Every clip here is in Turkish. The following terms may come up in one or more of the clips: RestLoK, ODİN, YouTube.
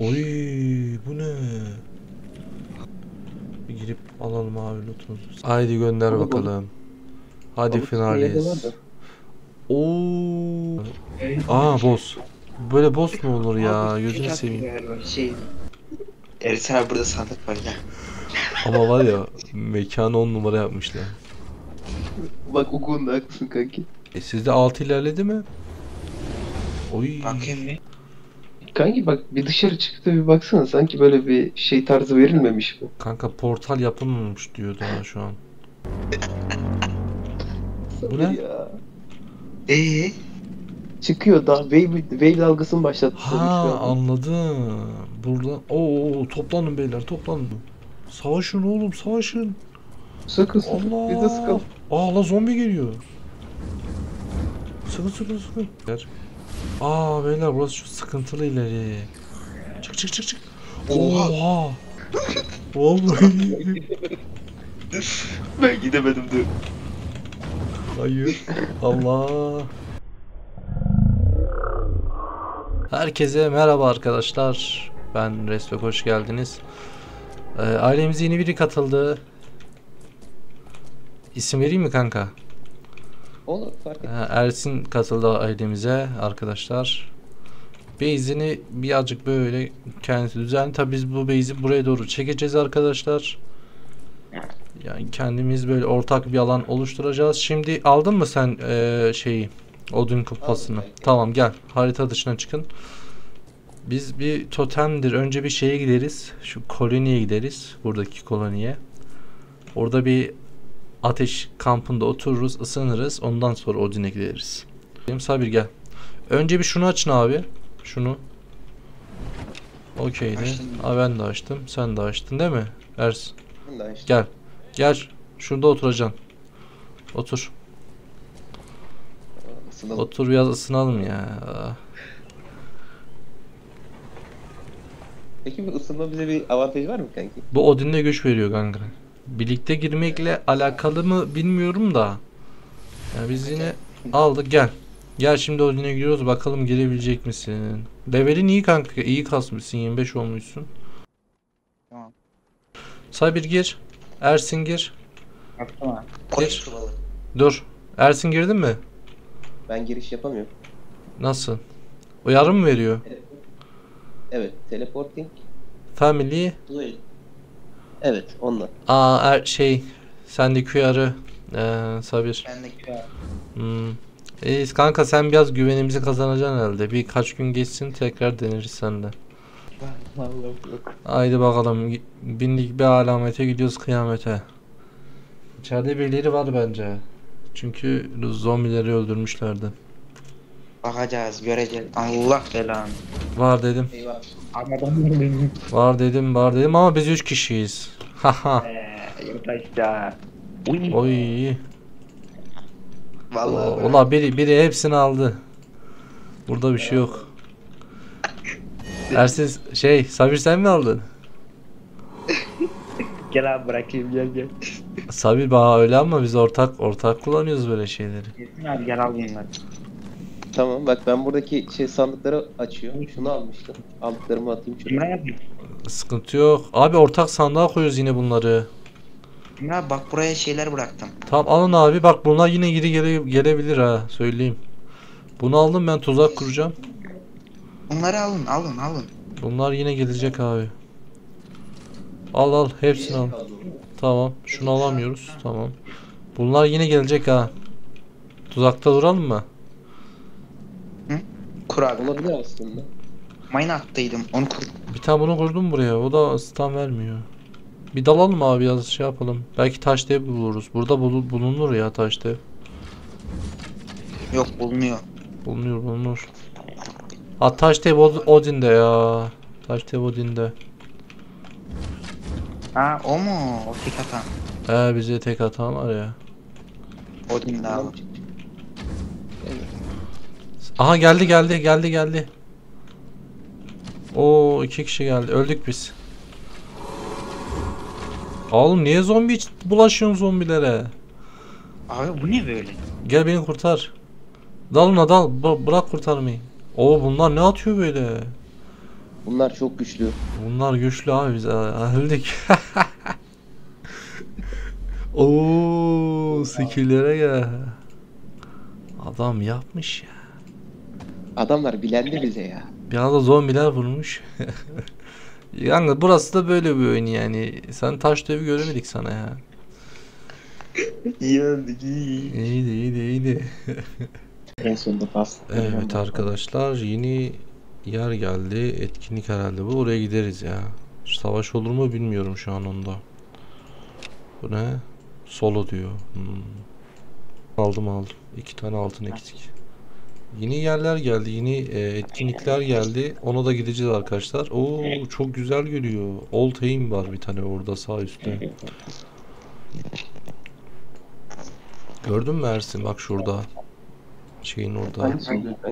Oy, bu ne? Bir girip alalım abi lootumuzu. Haydi gönder bakalım. Hadi abi, finaliz. Ooo. Aa, boss. Böyle boss mu olur ya? Gözünü seveyim. Şey. Ersin abi, burada sandık var ya. Ama var ya, mekanı 10 numara yapmışlar. Bak, o konuda haklısın kanki. Sizde 6 ilerledi mi? Oy. Bakayım bir. Kanki bak, bir dışarı çıktı, bir baksana, sanki böyle bir şey tarzı verilmemiş mi? Kanka portal yapılmamış diyor daha şu an. Bu ne? Çıkıyor da wave dalgasını başlattı. Ha, anladım. Burada toplanın beyler, toplanın. Savaşın oğlum, savaşın. Sakın Allah. Bize sıkalım. Aa la, zombi geliyor. Sıkın. Aa beyler, burası şu sıkıntılı ileri. Çık. Oha. Vallahi. Ben gidemedim diyor. Hayır. Allah. Herkese merhaba arkadaşlar. Ben RestLoK, hoş geldiniz. Ailemize yeni biri katıldı. İsim vereyim mi kanka? Olur, fark etmez. Ersin katıldı ailemize arkadaşlar. Base'ini birazcık böyle kendisi düzenli. Tabi biz bu base'i buraya doğru çekeceğiz arkadaşlar. Yani kendimiz böyle ortak bir alan oluşturacağız. Şimdi aldın mı sen şeyi? ODİN kupasını. Tamam, gel. Harita dışına çıkın. Biz bir totemdir. Önce bir şeye gideriz. Şu koloniye gideriz. Buradaki koloniye. Orada bir ateş kampında otururuz, ısınırız. Ondan sonra ODİN'e gideriz. Sabir gel. Önce bir şunu açın abi. Şunu. Okeydi. Ben de açtım. Sen de açtın değil mi Ersin? Ben de açtım. Gel. Gel. Şurada oturacaksın. Otur. Isınalım. Otur biraz, ısınalım ya. Peki bu ısınma bize bir avantajı var mı kanki? Bu ODİN'le güç veriyor kanka. Birlikte girmekle alakalı mı bilmiyorum da. Yani biz yine aldık, gel. Gel şimdi ODİN'e giriyoruz, bakalım girebilecek misin? Levelin iyi kanka, iyi kasmışsın, 25 olmuşsun. Tamam. Sabir gir. Ersin gir. Tamam. Gir. Dur. Ersin, girdin mi? Ben giriş yapamıyorum. Nasıl? Uyarı mı veriyor? Evet. Teleporting. Family. Evet. Onunla. Aa şey. Sendeki uyarı. Sabir. Sendeki uyarı. Kanka sen biraz güvenimizi kazanacaksın herhalde. Birkaç gün geçsin, tekrar deniriz senden. Haydi bakalım. Bindik bir alamete, gidiyoruz kıyamete. İçeride birileri var bence. Çünkü zombileri öldürmüşlerdi. Bakacağız, göreceğiz. Allah belanı. Var dedim. Eyvah. Var dedim ama biz 3 kişiyiz. Haha. Yataşta. Oy. Vallahi. Ola biri hepsini aldı. Burada bir şey yok. Ersin şey, Sabir sen mi aldın? Gel abi, bırakayım, gel. Sabir bana öyle, ama biz ortak kullanıyoruz böyle şeyleri. Kesin abi, gel al bunları. Tamam bak, ben buradaki şey sandıkları açıyorum. Şunu almıştım. Aldıklarımı atayım şuraya. Ne yapayım? Sıkıntı yok. Abi ortak sandığa koyuyoruz yine bunları. Ya bak, buraya şeyler bıraktım. Tamam alın abi, bak bunlar yine gelebilir ha, söyleyeyim. Bunu aldım ben, tuzak kuracağım. Bunları alın. Bunlar yine gelecek abi. Al hepsini al. Tamam, şunu alamıyoruz. Tamam. Bunlar yine gelecek ha. Tuzakta duralım mı? Hı? Kur abi, olabilir aslında. Mine attıydım, onu kur. Bir tane bunu kurdum buraya, o da stun vermiyor. Bir dalalım abi, biraz şey yapalım. Belki taş dev buluruz. Burada bulunur ya taş dev. Yok, bulunuyor. Bulunur. Ha, taş dev ODİN'de ya. Taş dev ODİN'de. Ha, o mu? O tek atan. He, bize tek atan var ya. ODİN'de abi. Aha, geldi. Oo, 2 kişi geldi. Öldük biz. Oğlum niye zombi bulaşıyorsun zombilere? Abi bu ne böyle? Gel beni kurtar. Dalına dal. Bırak kurtarmayı. Oo, bunlar ne atıyor böyle? Bunlar çok güçlü. Bunlar güçlü abi, biz öldük. Ooo, skill'lere gel. Adam yapmış ya. Adamlar bilendi bize ya. Bir anda zombiler vurmuş. Yani burası da böyle bir oyun yani. Sen taş devi göremedik sana ya. İyi öldük, iyi. İyiydi, iyiydi, iyiydi. En sonunda bastım. Evet arkadaşlar, yeni yer geldi. Etkinlik herhalde bu. Oraya gideriz ya. Savaş olur mu bilmiyorum şu an onda. Bu ne? Solo diyor. Hmm. Aldım aldım. 2 tane altın eksik. Yeni yerler geldi. Yeni etkinlikler geldi. Ona da gideceğiz arkadaşlar. Oo, çok güzel geliyor. Old Heim var bir tane orada sağ üstte. Gördün mü Ersin? Bak şurada. Şeyin orada.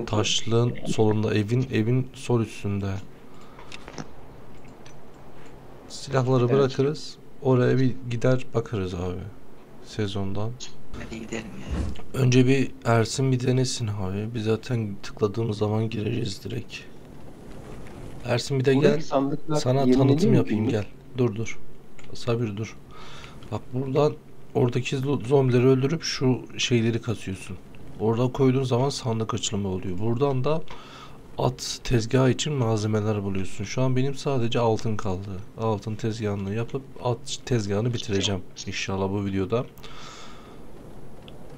Taşlığın solunda. Evin sol üstünde. Silahları bırakırız. Oraya bir gider bakarız abi. Sezondan. Hadi gidelim ya. Önce bir Ersin bir denesin abi. Biz zaten tıkladığımız zaman gireceğiz direkt. Ersin bir de gel. Sana tanıtım yapayım gel. Dur. Sabir dur. Bak buradan oradaki zombileri öldürüp şu şeyleri kasıyorsun. Orada koyduğun zaman sandık açılımı oluyor. Buradan da at tezgahı için malzemeler buluyorsun. Şu an benim sadece altın kaldı. Altın tezgahını yapıp at tezgahını bitireceğim. İnşallah bu videoda.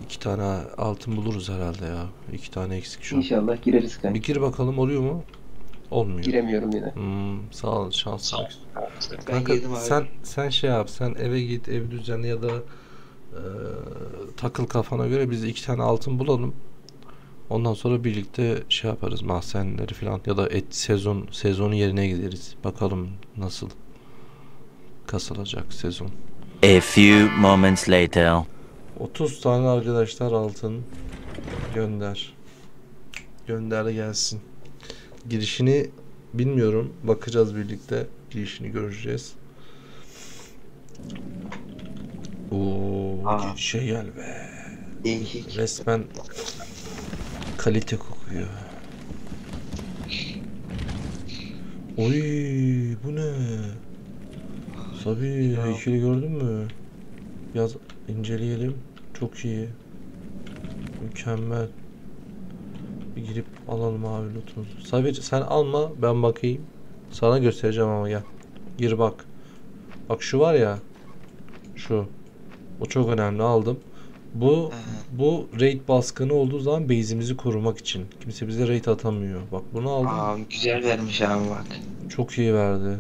2 tane altın buluruz herhalde ya. 2 tane eksik şu an. İnşallah gireriz kanka. Bir gir bakalım, oluyor mu? Olmuyor. Giremiyorum yine. Hmm, sağ ol, şans. Kanka sen şey yap, sen eve git, ev düzenle ya da takıl kafana göre. Biz 2 tane altın bulalım. Ondan sonra birlikte şey yaparız, mahzenleri falan ya da et sezonu yerine gideriz. Bakalım nasıl kasılacak sezon. A few moments later. 30 tane arkadaşlar altın gönder. Gönder gelsin. Girişini bilmiyorum. Bakacağız birlikte. Girişini göreceğiz. Oo, şey gel be. Resmen kalite kokuyor. Oy, bu ne? Sabir heykeli gördün mü? Yaz, inceleyelim. Çok iyi. Mükemmel. Bir girip alalım abi lootumuzu. Sabir sen alma, ben bakayım. Sana göstereceğim ama gel. Gir bak. Bak şu var ya. Şu. O çok önemli, aldım. Bu raid baskını olduğu zaman base'imizi korumak için. Kimse bize raid atamıyor. Bak bunu aldım. Aa, güzel vermiş abi bak. Çok iyi verdi.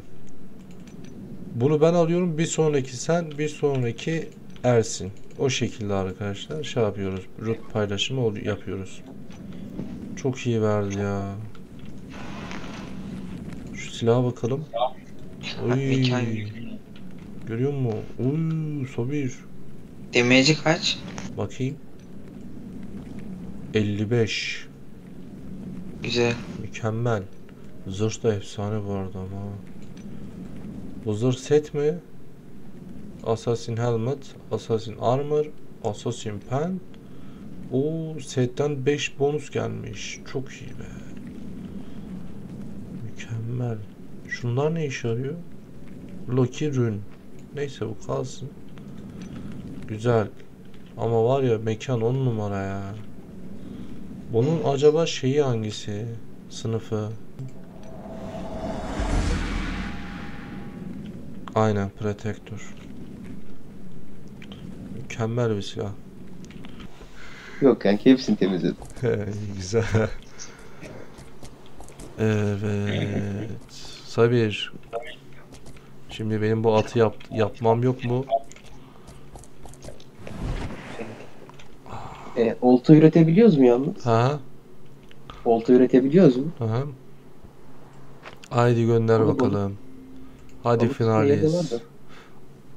Bunu ben alıyorum. Bir sonraki sen, bir sonraki Ersin. O şekilde arkadaşlar şey yapıyoruz. Root paylaşımı yapıyoruz. Çok iyi verdi ya. Şu silaha bakalım. Oy. Görüyor musun? Oy, Sabir. Demeci kaç? Bakayım. 55. Güzel. Mükemmel. Zırh da efsane bu arada ama. Bu zırh set mi? Assassin Helmet, Assassin Armor, Assassin Pen. O setten 5 bonus gelmiş. Çok iyi be. Mükemmel. Şunlar ne işe yarıyor? Loki Rune. Neyse bu kalsın. Güzel. Ama var ya mekan 10 numara ya. Bunun acaba şeyi hangisi? Sınıfı. Aynen Protector. Mükemmel bir silah. Yok kanka, hepsini temizledim. Güzel. Evet. Sabir. Şimdi benim bu atı yapmam yok mu? Olta üretebiliyoruz mu yalnız? Ha. Olta üretebiliyoruz mu? Hı. Haydi gönder olur, bakalım. Olur. Hadi finaliz.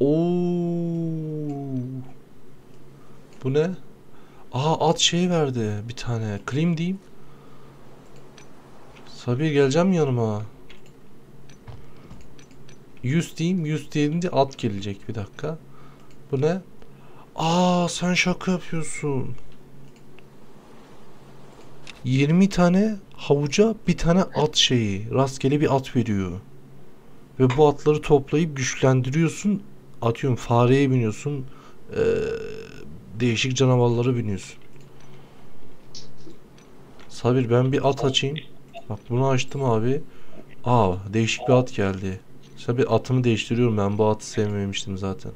Ooo. Bu ne? Aha at şey verdi bir tane. Klim diyeyim. Sabir geleceğim yanıma. 100 diyeyim. 100 diyelim de at gelecek bir dakika. Bu ne? Aa sen şaka yapıyorsun. 20 tane havuca bir tane at şeyi, rastgele bir at veriyor. Ve bu atları toplayıp güçlendiriyorsun. Atıyorum fareye biniyorsun, değişik canavarlara biniyorsun. Sabir, ben bir at açayım. Bak bunu açtım abi. Aa, değişik bir at geldi. Sabir, atımı değiştiriyorum, ben bu atı sevmemiştim zaten.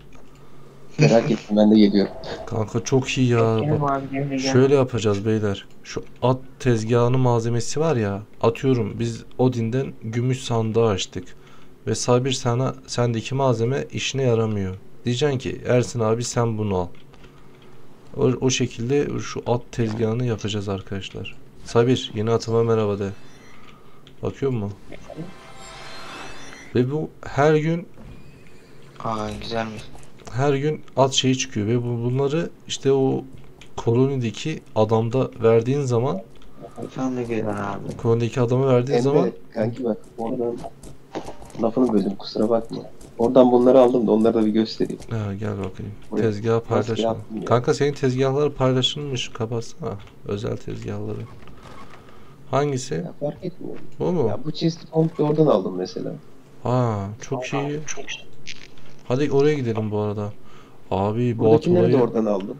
Merak ettim, ben de geliyorum. Kanka çok iyi ya. Bak, şöyle yapacağız beyler. Şu at tezgahının malzemesi var ya. Atıyorum biz Odin'den gümüş sandığı açtık. Ve Sabir, sana sendeki malzeme işine yaramıyor. Diyeceksin ki Ersin abi sen bunu al. O şekilde şu at tezgahını yapacağız arkadaşlar. Sabir, yeni atıma merhaba de. Bakıyor musun? Ve bu her gün... Aa, güzelmiş. Her gün at şeyi çıkıyor ve bunları işte o kolonideki adamda verdiğin zaman, kolonideki adama verdiğin zaman kanki bak, oradan lafını böldüm kusura bakma, oradan bunları aldım da onları da bir göstereyim. Ha, gel bakayım. Tezgah paylaşma. Kanka senin tezgahlar paylaşılmış, kapatsana özel tezgahları. Hangisi? Ya, fark etmiyor. Bu mu? Ya, bu çizgi komple oradan aldım mesela. Ha, çok iyi. Çok iyi. Hadi oraya gidelim bu arada. Abi bu atmayı de oradan aldım.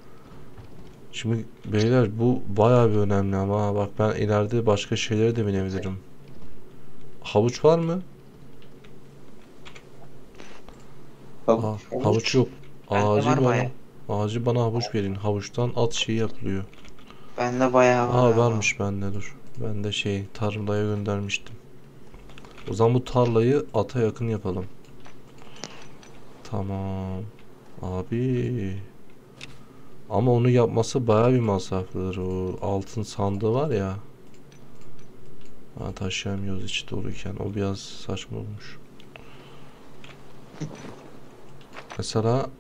Şimdi beyler bu bayağı bir önemli ama bak, ben ileride başka şeylere de binebilirim. Havuç var mı? Havuç, havuç yok. Acil bana havuç verin. Havuçtan at şeyi yapılıyor. Bende bayağı var. Aa, varmış bende, dur. Ben de şey, tarlaya göndermiştim. O zaman bu tarlayı ata yakın yapalım. Tamam abi, ama onu yapması bayağı bir masraflıdır. O altın sandığı var ya, ha, taşıyamıyoruz içi doluyken, o biraz saçma olmuş. Mesela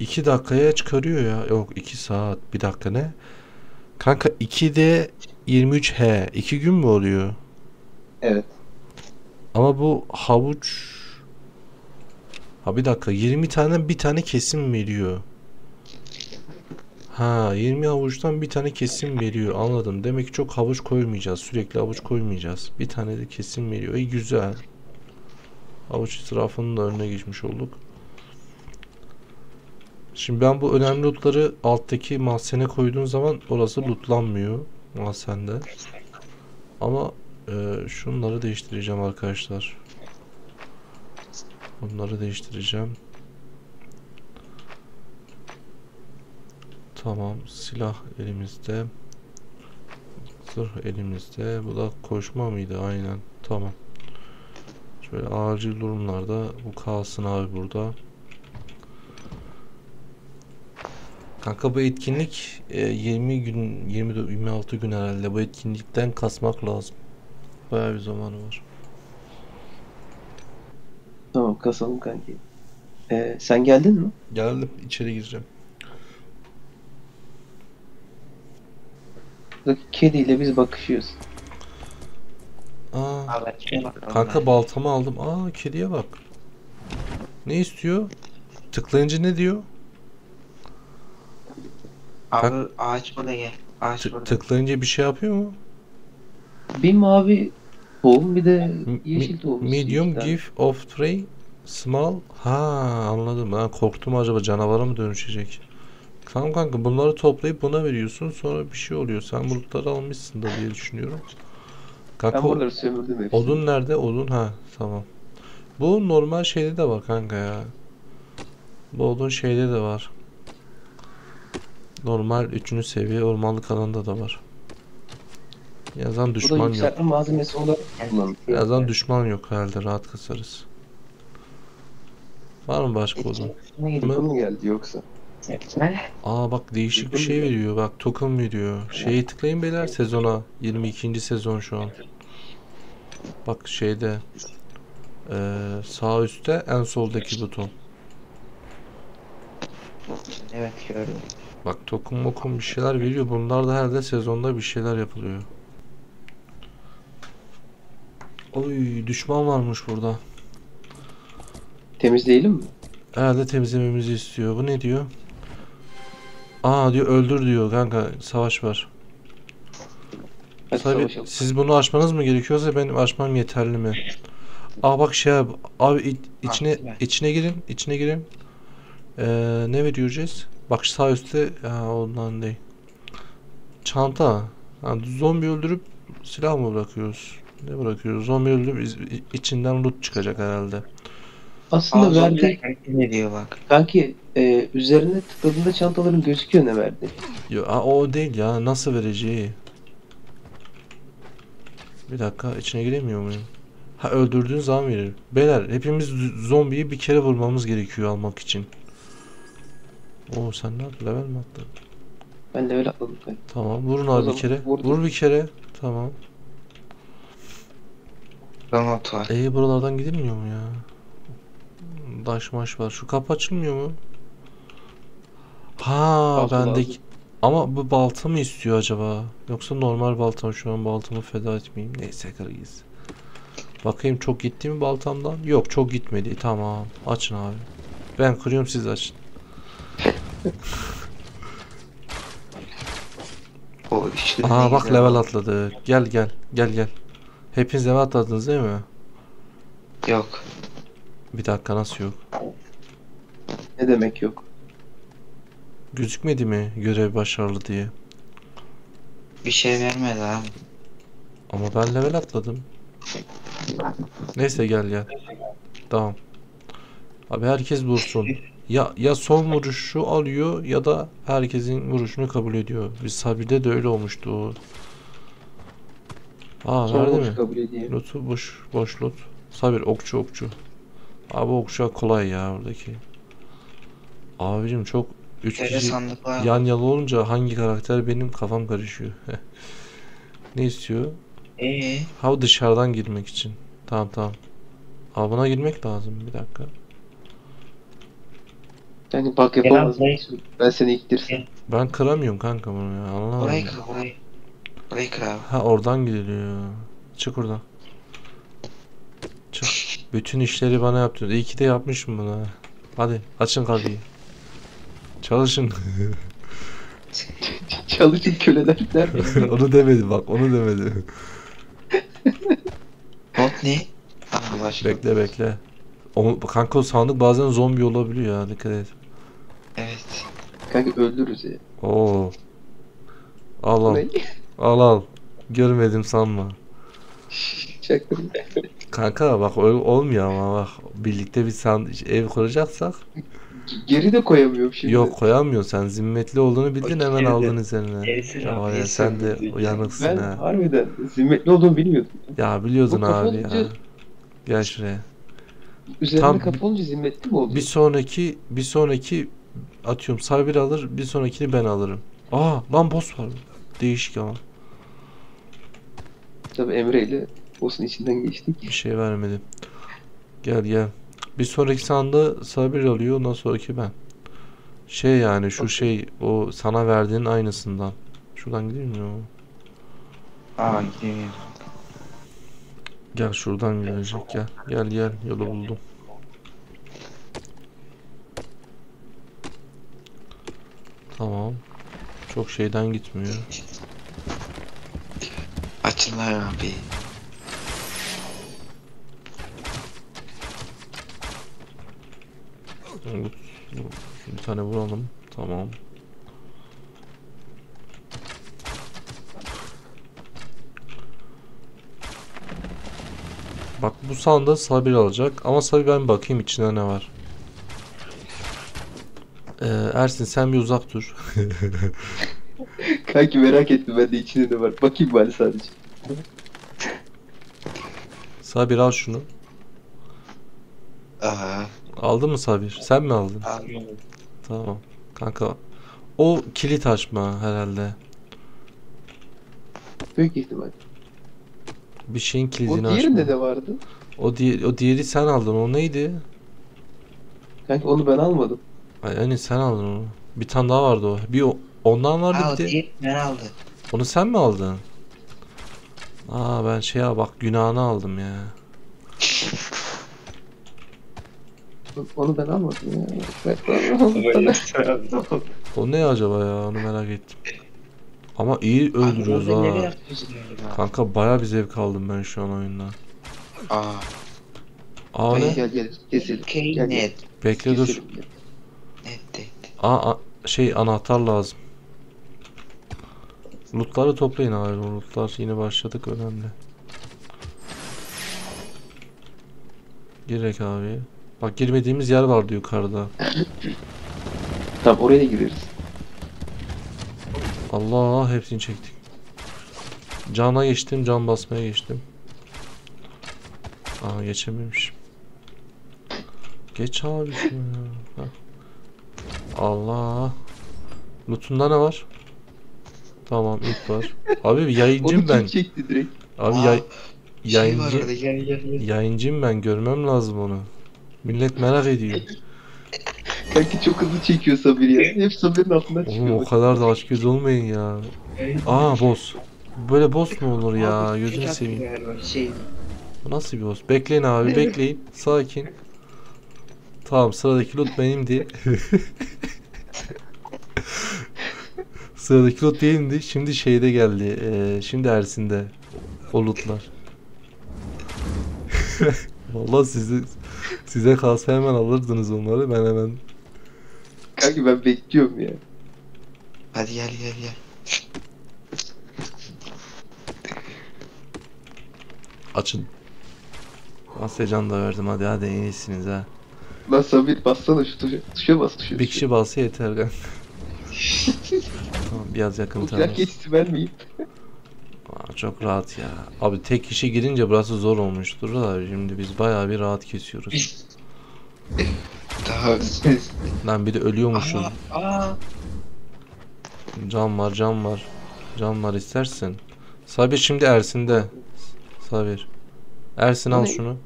2 dakikaya çıkarıyor ya, yok 2 saat 1 dakika ne kanka, 2'de 23 he 2 gün mü oluyor? Evet. Ama bu havuç, ha bir dakika, 20 tane bir tane kesim veriyor. Ha, 20 havuçtan bir tane kesim veriyor, anladım. Demek ki çok havuç koymayacağız, sürekli havuç koymayacağız. Bir tane de kesim veriyor. İyi, güzel. Havuç israfının da önüne geçmiş olduk. Şimdi ben bu önemli lootları alttaki mahzene koyduğum zaman orası lootlanmıyor mahzende. Ama şunları değiştireceğim arkadaşlar. Bunları değiştireceğim. Tamam, silah elimizde, zırh elimizde. Bu da koşma mıydı? Aynen, tamam. Şöyle acil durumlarda bu kalsın abi burada. Kanka bu etkinlik 20 gün, 26 gün herhalde. Bu etkinlikten kasmak lazım. Bayağı bir zamanı var. Tamam, kasalım kanki. Sen geldin mi? Geldim, içeri gireceğim. Buradaki kediyle biz bakışıyoruz. Aa, kanka baltamı aldım. Aa, kediye bak. Ne istiyor? Tıklayınca ne diyor? Abi ağaç burada, gel. Ağaç burada. Tıklayınca bir şey yapıyor mu? Bir mavi tohum, bir de yeşil tohum. Medium give of three small. Ha, anladım. Ben korktum, acaba canavara mı dönüşecek? Tamam kanka, bunları toplayıp buna veriyorsun, sonra bir şey oluyor. Sen bulutları almışsın da diye düşünüyorum. Kanka, ben bunları sömürdüm hepsini. Odun nerede? Odun, ha tamam. Bu normal şeyde de var kanka ya. Bu odun şeyde de var. Normal 3. seviye ormanlık alanda da var. Yazan düşman yok. Malzemesi olarak yazan düşman yok herhalde, rahat kasarız. Var mı başka odun? Bunu geldi yoksa. Aa bak, değişik bir şey veriyor. Bak, token veriyor. Şeye tıklayın beyler, sezona. 22. sezon şu an. Bak şeyde, sağ üstte en soldaki buton. Evet, gördüm. Bak, token mokun bir şeyler veriyor. Bunlar da herhalde sezonda bir şeyler yapılıyor. Oy, düşman varmış burada. Temizleyelim mi? Herhalde temizlememizi istiyor. Bu ne diyor? Aa diyor, öldür diyor kanka, savaş var. Tabii siz bunu açmanız mı gerekiyorsa benim açmam yeterli mi? Aa bak şey abi içine girin. Ne veriyoruz? Bak sağ üstte ondan değil. Çanta. Yani zombi öldürüp silah mı bırakıyoruz? Ne bırakıyoruz? Zombi öldürüp içinden loot çıkacak herhalde. Aslında verdi. Ne diyor bak? Sanki üzerine tıkladığında çantaların gözüküyor, ne verdi? Yo, o değil ya. Nasıl vereceği? Bir dakika, içine giremiyor muyum? Ha, öldürdüğün zaman verir. Beyler hepimiz zombiyi bir kere vurmamız gerekiyor almak için. Oo sen ne yaptın? Level mi attın? Ben level atladım. Tamam vurun abi bir kere. Vurdum. Vur bir kere. Tamam. Ranat var. Buralardan gidilmiyor mu ya? Daş maş var. Şu kapı açılmıyor mu? Ha bendeki. Ama bu balta mı istiyor acaba? Yoksa normal balta mı? Şu an baltamı feda etmeyeyim. Neyse karayız. Bakayım çok gitti mi baltamdan? Yok çok gitmedi. Tamam. Açın abi. Ben kırıyorum siz açın. Aa bak level atladı. Gel gel. Gel gel. Hepiniz level atladınız değil mi? Yok. Bir dakika nasıl yok? Ne demek yok? Gözükmedi mi görev başarılı diye? Bir şey vermedi abi. Ama ben level atladım. Neyse gel ya. Tamam. Abi herkes vursun. Ya son vuruşu alıyor ya da herkesin vuruşunu kabul ediyor. Biz Sabir'de de öyle olmuştu. Aa verdi mi? Loot'u boş loot. Sabir okçu. Abi okçu kolay ya buradaki. Abicim çok 3 kişi yan yana olunca hangi karakter benim kafam karışıyor. Ne istiyor? Ha dışarıdan girmek için. Tamam. Abi buna girmek lazım bir dakika. Yani bak yapamaz mısın? Ben seni iktirsin. Ben kıramıyorum kanka bunu ya. Anlamadım. Orayı kır abi. Ha oradan giriliyor. Çık oradan. Çık. Bütün işleri bana yaptın. İyi ki de yapmışım bunu. Hadi açın kapıyı. Çalışın. Çalışın köleler der mi? Onu demedi bak, onu demedi. Bot ne? Bekle. Kanka o sandık bazen zombi olabiliyor ya, dikkat et. Evet. Kanka öldürürüz ya. Oo. Al. Görmedim sanma. Çaktım. Kanka bak öyle olmuyor ama bak birlikte bir ev kuracaksak. Geri de koyamıyorum şimdi. Yok koyamıyorsun, sen zimmetli olduğunu bildin, hemen aldın üzerine. Ya sen de uyanıksın ha. Ben harbiden zimmetli olduğunu bilmiyordum. Ya biliyordun abi ya. Gel şuraya. Üzerinde kapı olunca zimmetli mi oldu? Bir sonraki atıyorum Sabir alır, bir sonrakini ben alırım. Aa lan boss var. Değişik ama. Tabii Emre ile boss'un içinden geçtik. Bir şey vermedim. Gel. Bir sonraki sandığı Sabir alıyor, ondan sonraki ben. O sana verdiğin aynısından. Şuradan gidiyor mu? Aa gidiyor. Gel şuradan gelecek ya. Gel yolu buldum. Tamam. Çok şeyden gitmiyor. Açınlar abi. Bir tane vuralım. Tamam. Bak bu sandığı Sabir alacak ama Sabir ben bakayım içinde ne var. Ersin sen bir uzak dur. Kanki merak ettim ben de içinde ne var. Bakayım bari sadece. Sabir al şunu. Aha. Aldın mı Sabir? Sen mi aldın? Aldım. Tamam. Kanka o kilit açma herhalde. Büyük ihtimal. Bir şeyin kilidini açma. O diğerinde de vardı. O diğeri sen aldın. O neydi? Kanka onu ben almadım. Yani sen aldın onu. Bir tane daha vardı o. Ondan vardı bir de. Ben aldım. Onu sen mi aldın? Aa ben günahını aldım ya. Onu ben almadım ya. O ne acaba ya, onu merak ettim. Ama iyi öldürüyoruz ha. Kanka bayağı bir zevk aldım ben şu an oyundan. Aa ne? Gel. Bekle dur. Aa şey, anahtar lazım. Lootları toplayın abi, lootlar yine başladık, önemli. Girek abi. Bak girmediğimiz yer vardı yukarıda. Tamam oraya gireriz. Allah, hepsini çektik. Cana geçtim, can basmaya geçtim. Aa geçememişim. Geç abi. Allah. Lootunda ne var? Tamam loot var. Abi yayıncım ben. Çekti direkt. Abi yayıncım ben, görmem lazım onu. Millet merak ediyor. Sanki çok hızlı çekiyor Sabir ya. Hep Sabir'in altından çıkıyor. Oğlum o kadar da açgöz olmayın ya. Aa boss. Böyle boss mu olur ya? Gözünü seveyim. Bu nasıl bir boss? Bekleyin abi, bekleyin. Sakin. Tamam, sıradaki loot benimdi. Sıradaki loot değildi. Şimdi şeyde geldi. Şimdi Ersin'de. O lootlar. Vallahi size kalsa hemen alırdınız onları. Ben hemen. Kanka ben bekliyorum ya. Hadi gel. Açın. Asya can da verdim, hadi en iyisiniz ha. Lan Sabit bassana şu tuşa bas tuşa. Bir kişi bassa yeter kanka. Tamam biraz yakın tanıdım. Geçti ben miyim? Aa, çok rahat ya. Abi tek kişi girince burası zor olmuştur da şimdi biz bayağı bir rahat kesiyoruz. Lan bir de ölüyormuşum. Can var. Can var istersen. Sabir şimdi Ersin'de. Sabir. Ersin al şunu.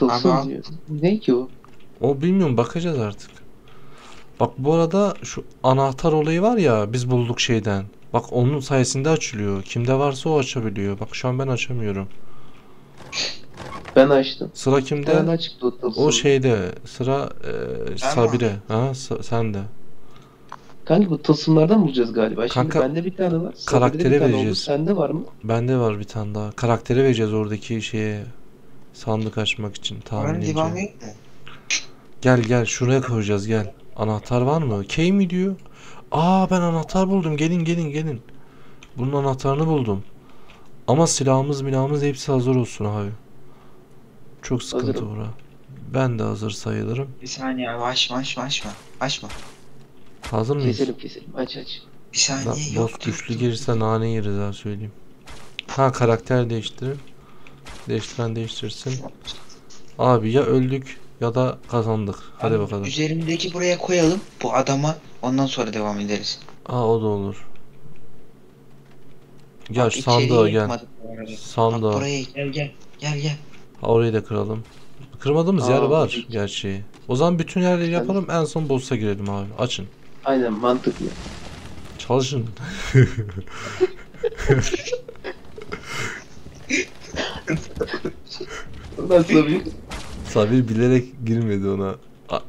Ama ne ki o? O bilmiyorum, bakacağız artık. Bak bu arada şu anahtar olayı var ya, biz bulduk şeyden. Bak onun sayesinde açılıyor. Kimde varsa o açabiliyor. Bak şu an ben açamıyorum. Ben açtım. Sıra kimde? Ben açtım. O şeyde. Sıra Sabire. Ha sen de. Kanka bu tasımlardan bulacağız galiba. Kanka, şimdi bende bir tane var. Karaktere vereceğiz. Sende var mı? Bende var bir tane daha. Karaktere vereceğiz oradaki şeye. Sandık açmak için tahmin. Gel şuraya koyacağız, gel. Anahtar var mı? Key mi diyor? Aa ben anahtar buldum. Gelin. Bunun anahtarını buldum. Ama silahımız hepsi hazır olsun abi. Çok sıkıntı bura. Ben de hazır sayılırım. Bir saniye abi, açma. Hazır mıyız? Keselim. Aç. Bir saniye. Lan, boss güçlü gelirse nane yeriz ha, söyleyeyim. Ha karakter değiştirir. Değiştiren değiştirsin. Abi ya öldük ya da kazandık. Hadi abi, bakalım. Üzerimdeki buraya koyalım bu adama. Ondan sonra devam ederiz. Aa o da olur. Gel bak, sandığa gel. Sandığa. Buraya gel. Ha, orayı da kıralım. Kırmadığımız yer var gerçi. O zaman bütün yerleri yapalım, en son boss'a girelim abi. Açın. Aynen, mantıklı. Çalışın. Sabir bilerek girmedi ona.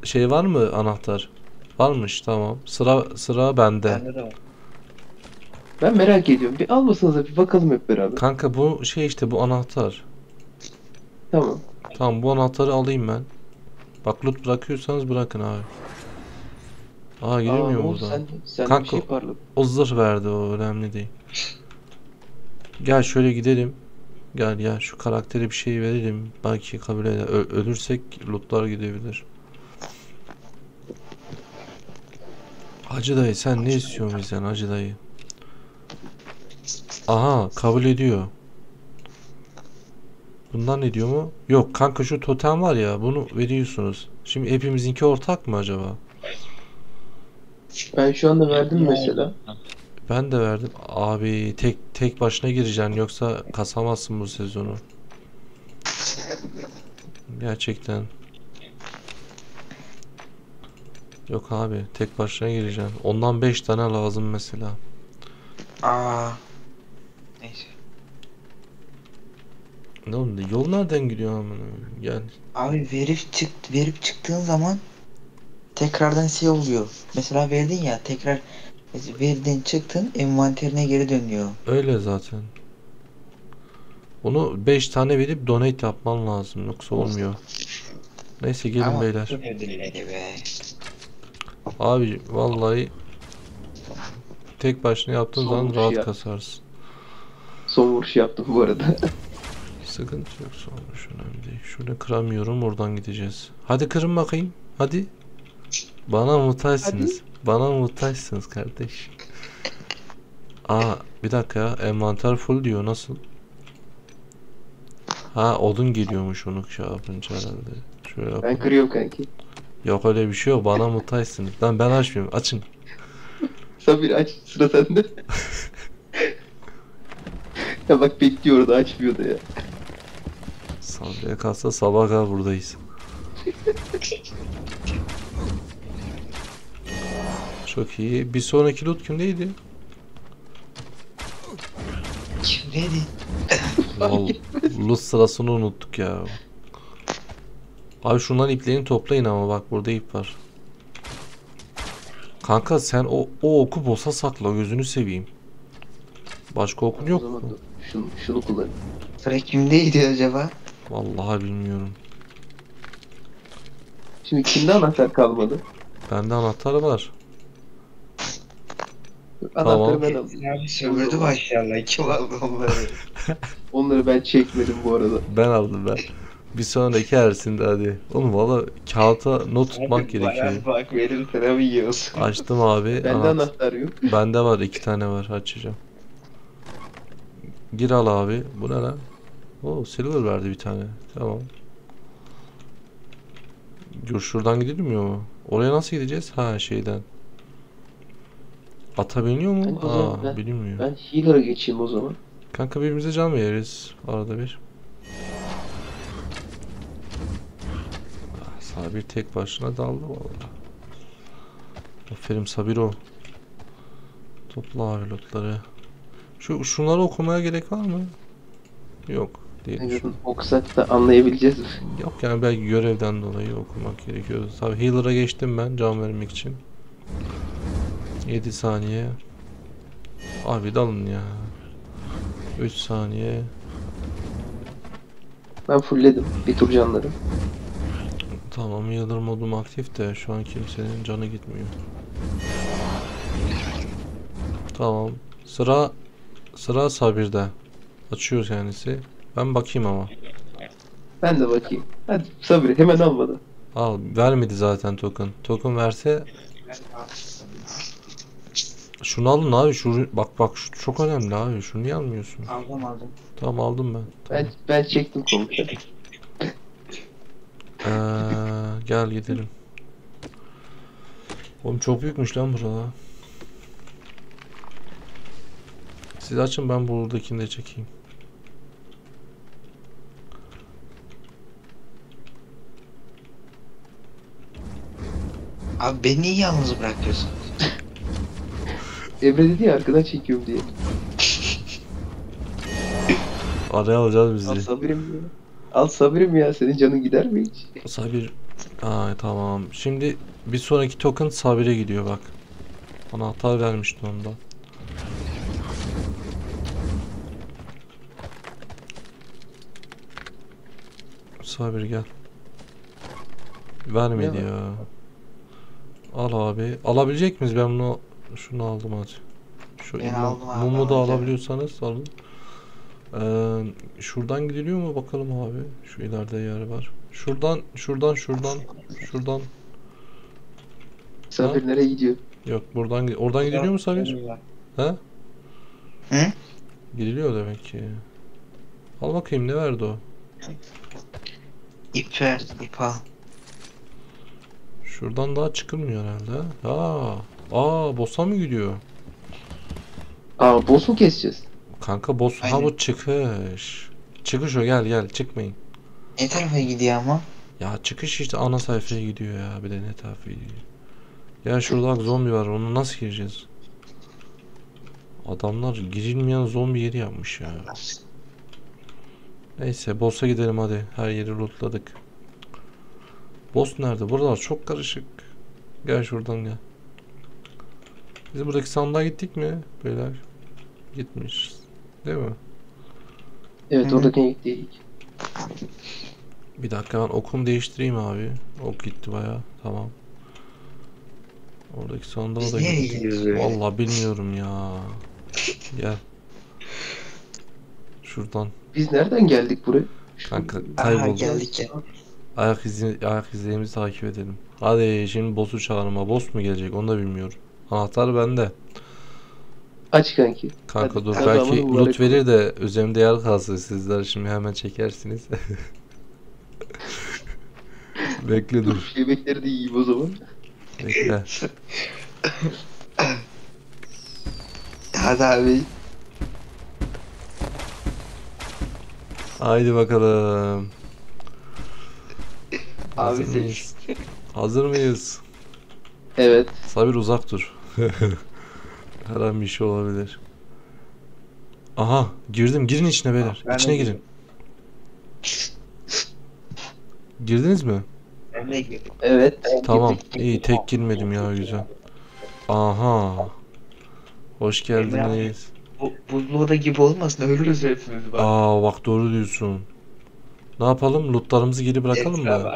Şey var mı anahtar? Varmış, tamam. Sıra bende. Ben merak ediyorum. Bir almasanıza bir bakalım hep beraber. Kanka bu şey işte, bu anahtar. Tamam bu anahtarı alayım ben. Bak loot bırakıyorsanız bırakın abi. Aa giremiyor buradan. Sen kanka şey o zırh verdi, o önemli değil. Gel şöyle gidelim. Gel ya şu karaktere bir şey verelim. Belki kabul eder. Ölürsek lootlar gidebilir. Hacı dayı sen ne istiyorsun bizden Hacı dayı? Aha kabul ediyor. Bundan ne diyor mu? Yok kanka şu totem var ya, bunu veriyorsunuz. Şimdi hepimizinki ortak mı acaba? Ben şu anda verdim mesela. Ben de verdim. Abi tek başına gireceksin, yoksa kasamazsın bu sezonu. Gerçekten. Yok abi tek başına gireceksin. Ondan 5 tane lazım mesela. Neyse. Ne oldu? Yol nereden gidiyor amına? Gel. Abi verip çıktığın zaman tekrardan şey oluyor. Mesela verdin ya, tekrar Veriden çıktın, envanterine geri dönüyor. Öyle zaten. Bunu 5 tane verip donate yapman lazım, yoksa olmuyor. Neyse gelin ama beyler. Abi vallahi tek başına yaptığın zaman rahat kasarsın. Son vuruş yaptım bu arada. Sıkıntı yok, son vuruş önemli değil. Şunu kıramıyorum, oradan gideceğiz. Hadi kırın bakayım, hadi. Bana muhtaçsınız. Bana muhtaçsınız kardeş. Aa bir dakika ya, envanter full diyor, nasıl? Ha odun geliyormuş onu şey yapınca herhalde. Şöyle yapalım. Ben kırıyorum kanki. Yok öyle bir şey yok, bana muhtaçsınız. Lan ben açmıyorum, açın. Sabir aç, sıra sende. Ya bak bekliyor da açmıyor da ya. Sabri'ye kalsa sabaha kadar buradayız. Çok iyi. Bir sonraki loot kimdeydi? Kimdeydi? Loot sırasını unuttuk ya. Abi şundan iplerini toplayın ama bak burada ip var. Kanka sen o oku bossa sakla, gözünü seveyim. Başka okun yok mu? Şunu kullan. Frank kimdeydi acaba? Vallahi bilmiyorum. Şimdi kimde anahtar kalmadı? Bende anahtar var. Anahtarı ben aldım. Sömürdü maşallah. Kim aldı onları? Onları ben çekmedim bu arada. Ben aldım ben. Bir sonraki ersinde hadi. Oğlum valla kağıta not tutmak gerekiyor. Bak verin sana bir yiyorsun. Açtım abi. Bende anahtar yok. Bende var, 2 tane var, açacağım. Gir al abi. Bu ne lan? Oo silver verdi bir tane. Tamam. Dur şuradan gidilmiyor mu? Oraya nasıl gideceğiz? Ha şeyden. Ata biniyor mu? Aa bilinmiyor. Ben healer'a geçeyim o zaman. Kanka birbirimize can veririz arada bir. Sabir tek başına daldı vallahi. Aferin Sabiro. Topla abi lootları. Şunları okumaya gerek var mı? Yok diye. Okusak da anlayabileceğiz mi? Yok yani belki görevden dolayı okumak gerekiyor. Tabii healer'a geçtim ben can vermek için. 7 saniye. Abi dalın ya. 3 saniye. Ben fullledim. Bir tur canları. Tamam healer modum aktif de şu an kimsenin canı gitmiyor. Tamam. Sıra Sabir'de. Açıyor kendisi. Ben bakayım ama. Ben de bakayım. Hadi Sabir hemen almadı. Al vermedi zaten token. Token verse... Şunu alın abi, şu bak şu çok önemli abi, şunu niye almıyorsun? Aldım. Tamam aldım ben. Tamam. Ben çektim komşu. Gel gidelim. Oğlum çok büyükmüş lan burada. Siz açın, ben buradakini de çekeyim. Abi beni niye yalnız bırakıyorsun? Emre dedi ya arkadan çekiyorum diye. Araya alacağız bizi. Al Sabir'im ya. Al Sabir'im ya, senin canın gider mi hiç? Sabir. Aa tamam. Şimdi bir sonraki token Sabir'e gidiyor bak. Anahtar vermişti onda. Sabir gel. Vermedi ya. Al abi. Alabilecek miyiz ben bunu? Şunu aldım hadi. Şu mumu da alabiliyorsanız alın. Şuradan gidiliyor mu bakalım abi? Şu ileride yer var. Şuradan. Sabir nereye gidiyor? Yok buradan. Oradan gidiliyor mu Sabir? He? He? Gidiliyor demek ki. Al bakayım ne verdi o? İp verdi, ip al. Şuradan daha çıkılmıyor herhalde. Ha. Aa boss'a mı gidiyor? Aa boss mu keseceğiz? Kanka boss. Aynen. Ha bu çıkış. Çıkış o, gel çıkmayın. Ne tarafa gidiyor ama? Ya çıkış işte ana sayfaya gidiyor ya, bir de ne tarafa gidiyor. Ya şurada zombi var, onu nasıl gireceğiz? Adamlar girilmeyen zombi yeri yapmış ya. Neyse boss'a gidelim hadi, her yeri lootladık. Boss nerede? Buralar çok karışık. Gel şuradan gel. Biz buradaki sandığa gittik mi beyler? Gitmiş. Değil mi? Evet. Hı-hı. Oradakine gittik. Bir dakika ben okumu değiştireyim abi. Ok gitti bayağı. Tamam. Oradaki sandığa da gittik. Vallahi bilmiyorum ya. Gel. Şuradan. Biz nereden geldik buraya? Kanka kaybolduk. Geldik ya. Ayak izlerimizi takip edelim. Hadi şimdi boss'u çağırma. Boss mu gelecek onu da bilmiyorum. Anahtar bende. Aç kanki. Kanka hadi, dur belki loot verir de üzerimde yer kalsın, sizler şimdi hemen çekersiniz. Bekle dur. Yemekleri de yiyeyim o zaman. Bekle. Hadi abi. Haydi bakalım. Abi mıyız? Hazır mıyız? Evet. Sabir uzak dur. Her an bir şey olabilir. Aha girdim. Girin içine beyler. Ah, içine girin. Girdiniz mi? Evet. Tamam. İyi tek girmedim ya, güzel. Aha. Hoş geldiniz. Buzlu oda gibi olmasın, ölürüz hepimiz. Aa bak doğru diyorsun. Ne yapalım? Lootlarımızı geri bırakalım mı?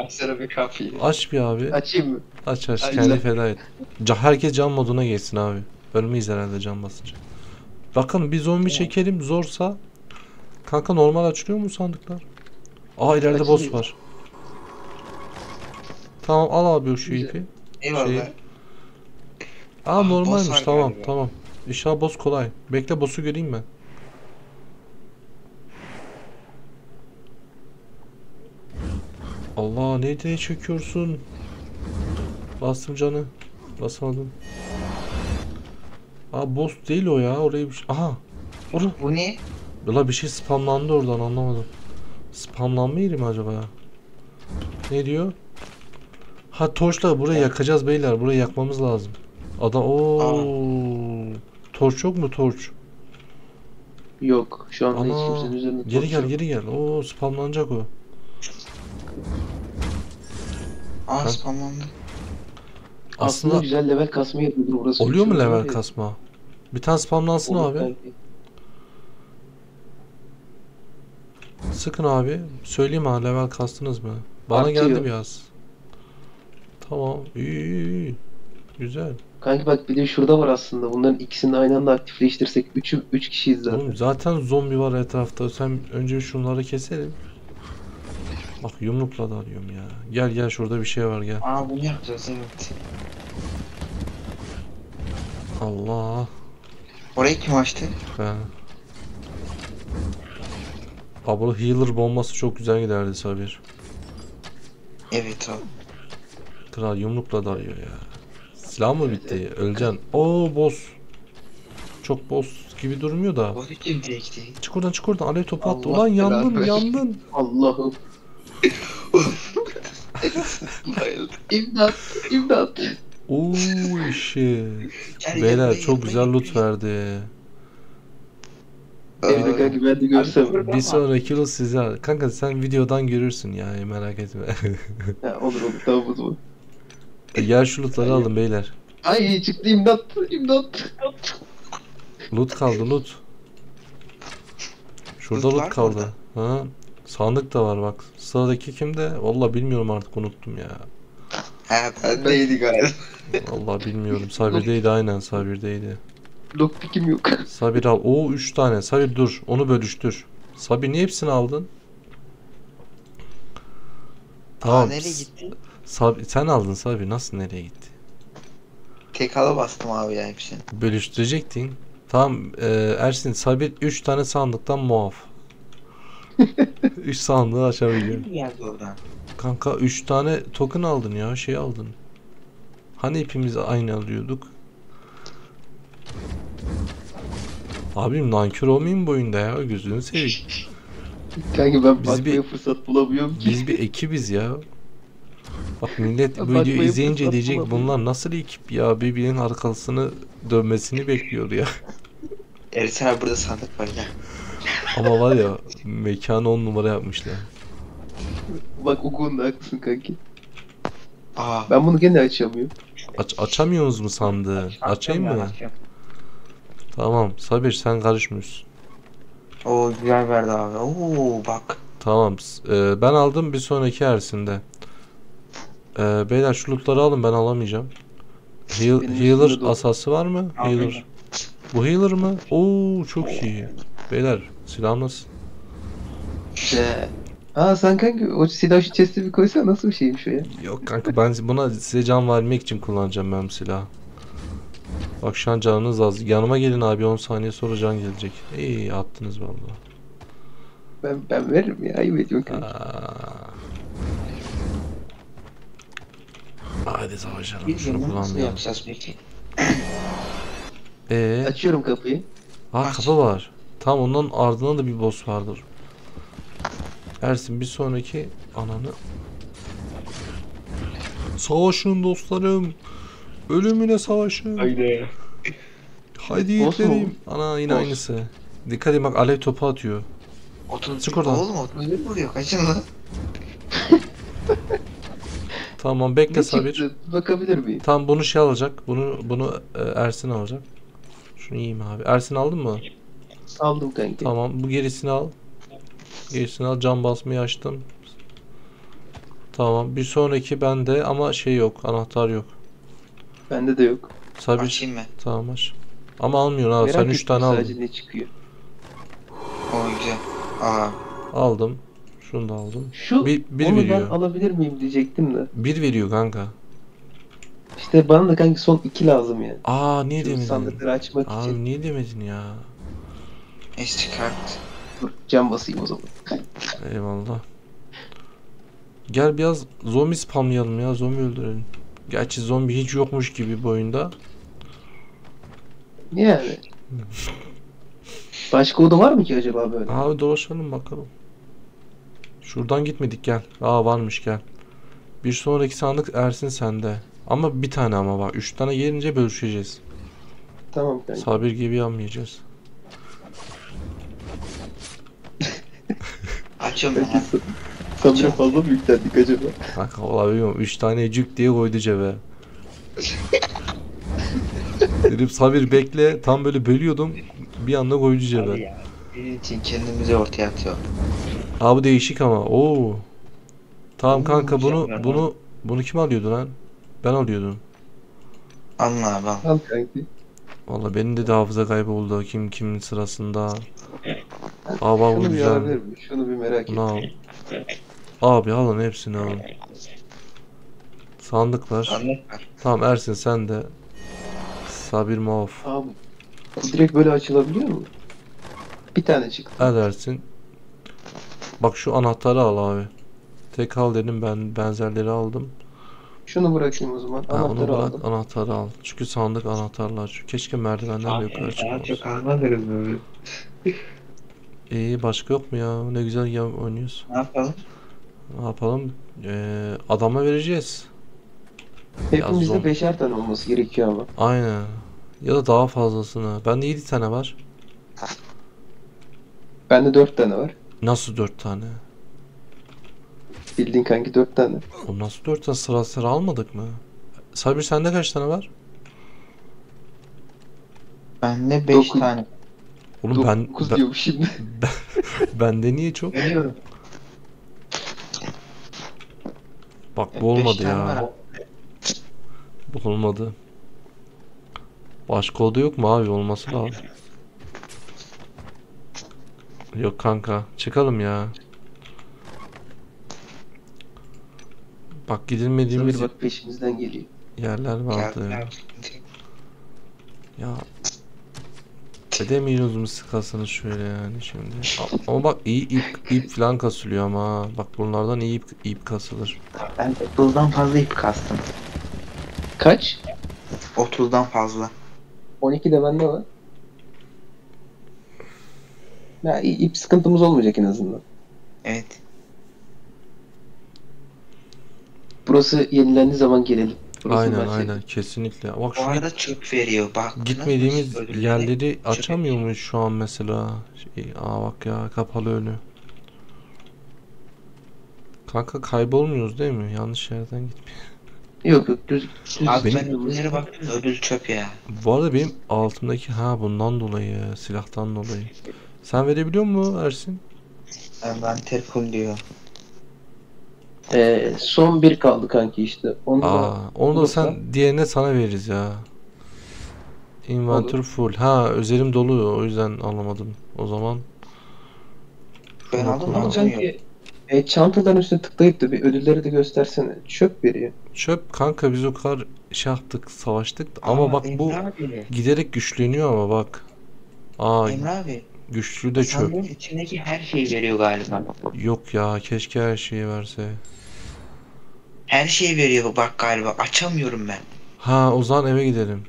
Aç bir abi. Açayım mı? Aç. Kendini feda et. Herkes can moduna geçsin abi. Ölmeyiz herhalde can basınca. Bakın bir zombi çekelim, zorsa. Kanka normal açılıyor mu sandıklar? Aa ileride boss var. Tamam al abi şu ipi. Eyvallah. Aa normalmiş, tamam. İnşallah boss kolay. Bekle boss'u göreyim ben. Allah neydi çekiyorsun? Bastım canı. Basamadım. Aa boss değil o ya. Orayı bir şey... Aha. Bu ne? Valla bir şey spamlandı oradan, anlamadım. Spamlanma yeri mi acaba ya? Ne diyor? Ha torçla burayı yakacağız beyler. Burayı yakmamız lazım. Adam torç yok mu torç? Yok. Şu anda hiç kimsenin üzerinde torç. Geri gel. Oo spamlanacak o. Aa spamlandı. Aslında güzel level kasma yapıyordur orası. Oluyor mu level kasma? Bir tane spamlansın abi. Belki. Sıkın abi. Söyleyeyim ha level kastınız mı? Bana artıyor. Geldi biraz. Tamam. İyi. Güzel. Kanka bak bir de şurada var aslında. Bunların ikisini aynı anda aktifleştirsek 3 kişiyiz zaten. Oğlum zaten zombi var etrafta. Sen önce şunları keselim. Bak yumrukla da alıyorum ya. Gel şurada bir şey var gel. Aa bunu yapacağız evet. Allah. Orayı kim açtı? Ben. Abla healer bombası çok güzel giderdi Sabir. Evet abi. Kral yumrukla dalıyor ya. Silah mı bitti? Evet. Öleceksin. Oo boss. Çok boss gibi durmuyor da. Çık oradan. Alev topu attı. Ulan yandın. Allah'ım. İmdat. Oo shit. Beyler çok güzel loot verdi. Bir sonraki yıl size. Kanka sen videodan görürsün ya, merak etme. Olur tamam o zaman. Gel şu lootları alın beyler. Ay çıktı imdat. Loot kaldı. Şurada loot kaldı. Ha? Sandık da var bak. Sıradaki kimde? Vallahi bilmiyorum artık, unuttum ya. Ha bendeydi galiba. Vallahi bilmiyorum. Sabir'deydi aynen, Sabir'deydi. Lockpick'im yok. Sabir al. Oo 3 tane. Sabir dur. Onu bölüştür. Sabir niye hepsini aldın? Tamam. Nereye gitti? Sen aldın Sabir. Nasıl nereye gitti? Tek ala bastım abi ya hepsini. Bölüştürecektin. Tamam Ersin, Sabir 3 tane sandıktan muaf. 3 sandığı açabiliyorum. Kanka 3 tane token aldın ya, şey aldın. Hani hepimiz aynı alıyorduk. Abim nankör olmayayım bu oyunda ya, gözünü seveyim. Kanka ben bakmaya fırsat bulamıyorum ki. Biz bir ekibiz ya. Bak millet bu videoyu izleyince diyecek bunlar nasıl ekip ya, birbirinin arkasını dönmesini bekliyor ya. Ersin abi burada sandık var ya. Ama var ya mekanı 10 numara yapmışlar. Bak o konuda haklısın kanki. Aa. Ben bunu gene açamıyorum. Açamıyoruz mu sandığı? Açayım mı? Açıyorum. Tamam Sabir, sen karışmıyorsun. Oo güzel verdi abi. Oo bak. Tamam ben aldım, bir sonraki ersinde. Beyler şu lootları alın, ben alamayacağım. Healer asası var mı? Healer. Bu healer mı? Oo çok iyi. Beyler silah nasıl? Aa sen kanka o silah şu chest'e bir koysan nasıl bir şeymiş o ya? Yok kanka ben buna size can vermek için kullanacağım ben bu silahı. Bak şu an canınız az. Yanıma gelin abi, 10 saniye sonra can gelecek. İyi attınız vallahi. Ben veririm ya, ayıp ediyorum kanka. Haydi savaşalım, şunu kullanmayalım. Açıyorum kapıyı. Aa kapı var. Tam ondan ardından da bir boss vardır. Ersin bir sonraki ananı. Savaşın dostlarım. Ölümüne savaşın. Haydi. Haydi yiğitlerim. Ana yine boss. Aynısı. Dikkat edin bak, alev topu atıyor. Çık oradan. Oğlum otobüs vuruyor, kaçın lan. Tamam bekle Sabir. Bakabilir miyim? Tam bunu şey alacak. Bunu Ersin alacak. Şunu yiyeyim abi. Ersin aldın mı? Aldım kanka. Tamam bu gerisini al. Gerisini al. Cam basmayı açtım. Tamam bir sonraki bende ama şey yok, anahtar yok. Bende de yok. Sabir. Açayım mı? Tamam aç. Ama almıyorsun abi. Merak sen 3 tane aldın. Sadece ne çıkıyor? O güzel. Aha. Aldım. Şunu da aldım. Şu bir onu veriyor. Ben alabilir miyim diyecektim de. Bir veriyor kanka. İşte bana da kanka son 2 lazım yani. Aa niye demedin? Sandıkları açmak abi, için. Abi niye demedin ya? Çıkart. Dur cam basayım o zaman. Eyvallah. Gel biraz zombi spamlayalım ya, zombi öldürelim. Gerçi zombi hiç yokmuş gibi bu oyunda. Yani. Başka oda var mı ki acaba böyle? Abi dolaşalım bakalım. Şuradan gitmedik, gel. Aa varmış, gel. Bir sonraki sandık Ersin sende. Ama bir tane ama var. 3 tane gelince bölüşeceğiz. Tamam. Yani. Sabir gibi yanmayacağız. Açalım. Sabir'e fazla mı yüklendik acaba? Kanka olabiliyor. 3 tane cük diye koydu cebe. Dedim Sabir bekle. Tam böyle bölüyordum. Bir anda koydu cebe. Benim için kendimizi ortaya atıyor. Abi değişik ama. Oo. Tamam kanka bunu kim alıyordu lan? Ben alıyordum. Anla abi. Al kanki. Valla benim de hafıza kaybı oldu. Kim kimin sırasında. Abi bu güzel. Şunu bir merak ettim. Abi alın hepsini alın. Sandıklar. Tamam Ersin sen de. Sabir Mauf. Abi direkt böyle açılabiliyor mu? Bir tane çıktı. Ersin. Bak şu anahtarı al abi. Tek al dedim, ben benzerleri aldım. Şunu bırakayım o zaman. Anahtarı aldım. Anahtarı al. Çünkü sandık anahtarlar. Keşke merdivenlerle yukarı çıkmamız. İyi başka yok mu ya? Ne güzel ya oynuyoruz. Ne yapalım? Ne yapalım? Adama vereceğiz. Hepimizde 5'er tane olması gerekiyor ama. Aynen. Ya da daha fazlasını. Bende 7 tane var. Bende 4 tane var. Nasıl 4 tane? Bildiğin kanki 4 tane. O nasıl 4 tane, sıra sıra almadık mı? Sabir sende kaç tane var? Bende 5 tane. Oğlum 9 diyorum şimdi. Bende niye çok? Biliyorum. Bak bu olmadı ya. Bu olmadı. Başka oda yok mu abi? Olması lazım. Yok kanka. Çıkalım ya. Bak gidilmediğimiz bak peşimizden geliyor. Yerler vardı. Ya. Edemiyoruz mu sıkasını şöyle yani şimdi. Ama bak iyi ip falan kasılıyor ama. Bak bunlardan iyi ip kasılır. Ben 30'dan fazla ip kastım. Kaç? 30'dan fazla. 12 de bende var. Ya ip sıkıntımız olmayacak en azından. Evet. Burası yenilendiği zaman gelelim. Burası aynen kesinlikle. Bak şu arada çöp veriyor bak. Gitmediğimiz yerleri açamıyor muyuz şu an mesela? Aa bak ya, kapalı önü. Kanka kaybolmuyoruz değil mi? Yanlış yerden gitmiyor. Yok düz. Abi benim... ben öbürlere baktım, öbür çöp ya. Bu arada benim altımdaki ha bundan dolayı, silahtan dolayı. Sen verebiliyor musun Ersin? Ben terkul diyor. Son bir kaldı kanki işte. Onu da sen diğerine sana veririz ya. Inventory full. Ha özelim dolu, o yüzden alamadım. O zaman. Ben aldım sanki. Çantadan üstüne tıklayıp da bir ödülleri de göstersene. Çöp veriyor. Çöp kanka, biz o kadar şey yaptık, savaştık ama bak Emre bu abi giderek güçleniyor ama bak. Aa, Emre abi. Güçlü de çöp. Sandığın içindeki her şeyi veriyor galiba. Yok ya, keşke her şeyi verse. Her şeyi veriyor bak galiba, açamıyorum ben. Ha o zaman eve gidelim.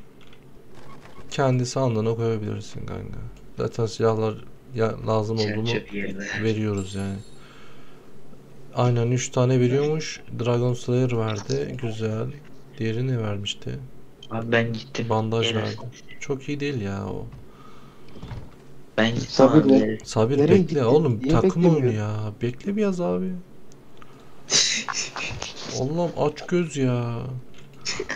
Kendisi andana koyabilirsin kanka. Zaten silahlar ya, lazım olduğunu veriyoruz yani. Aynen 3 tane veriyormuş. Dragon Slayer verdi. Güzel. Diğeri ne vermişti? Abi ben gittim. Bandaj verdi. Çok iyi değil ya o. Ben Sabir bekle oğlum, takım oyunu ya. Bekle biraz abi. Allah'ım aç göz ya.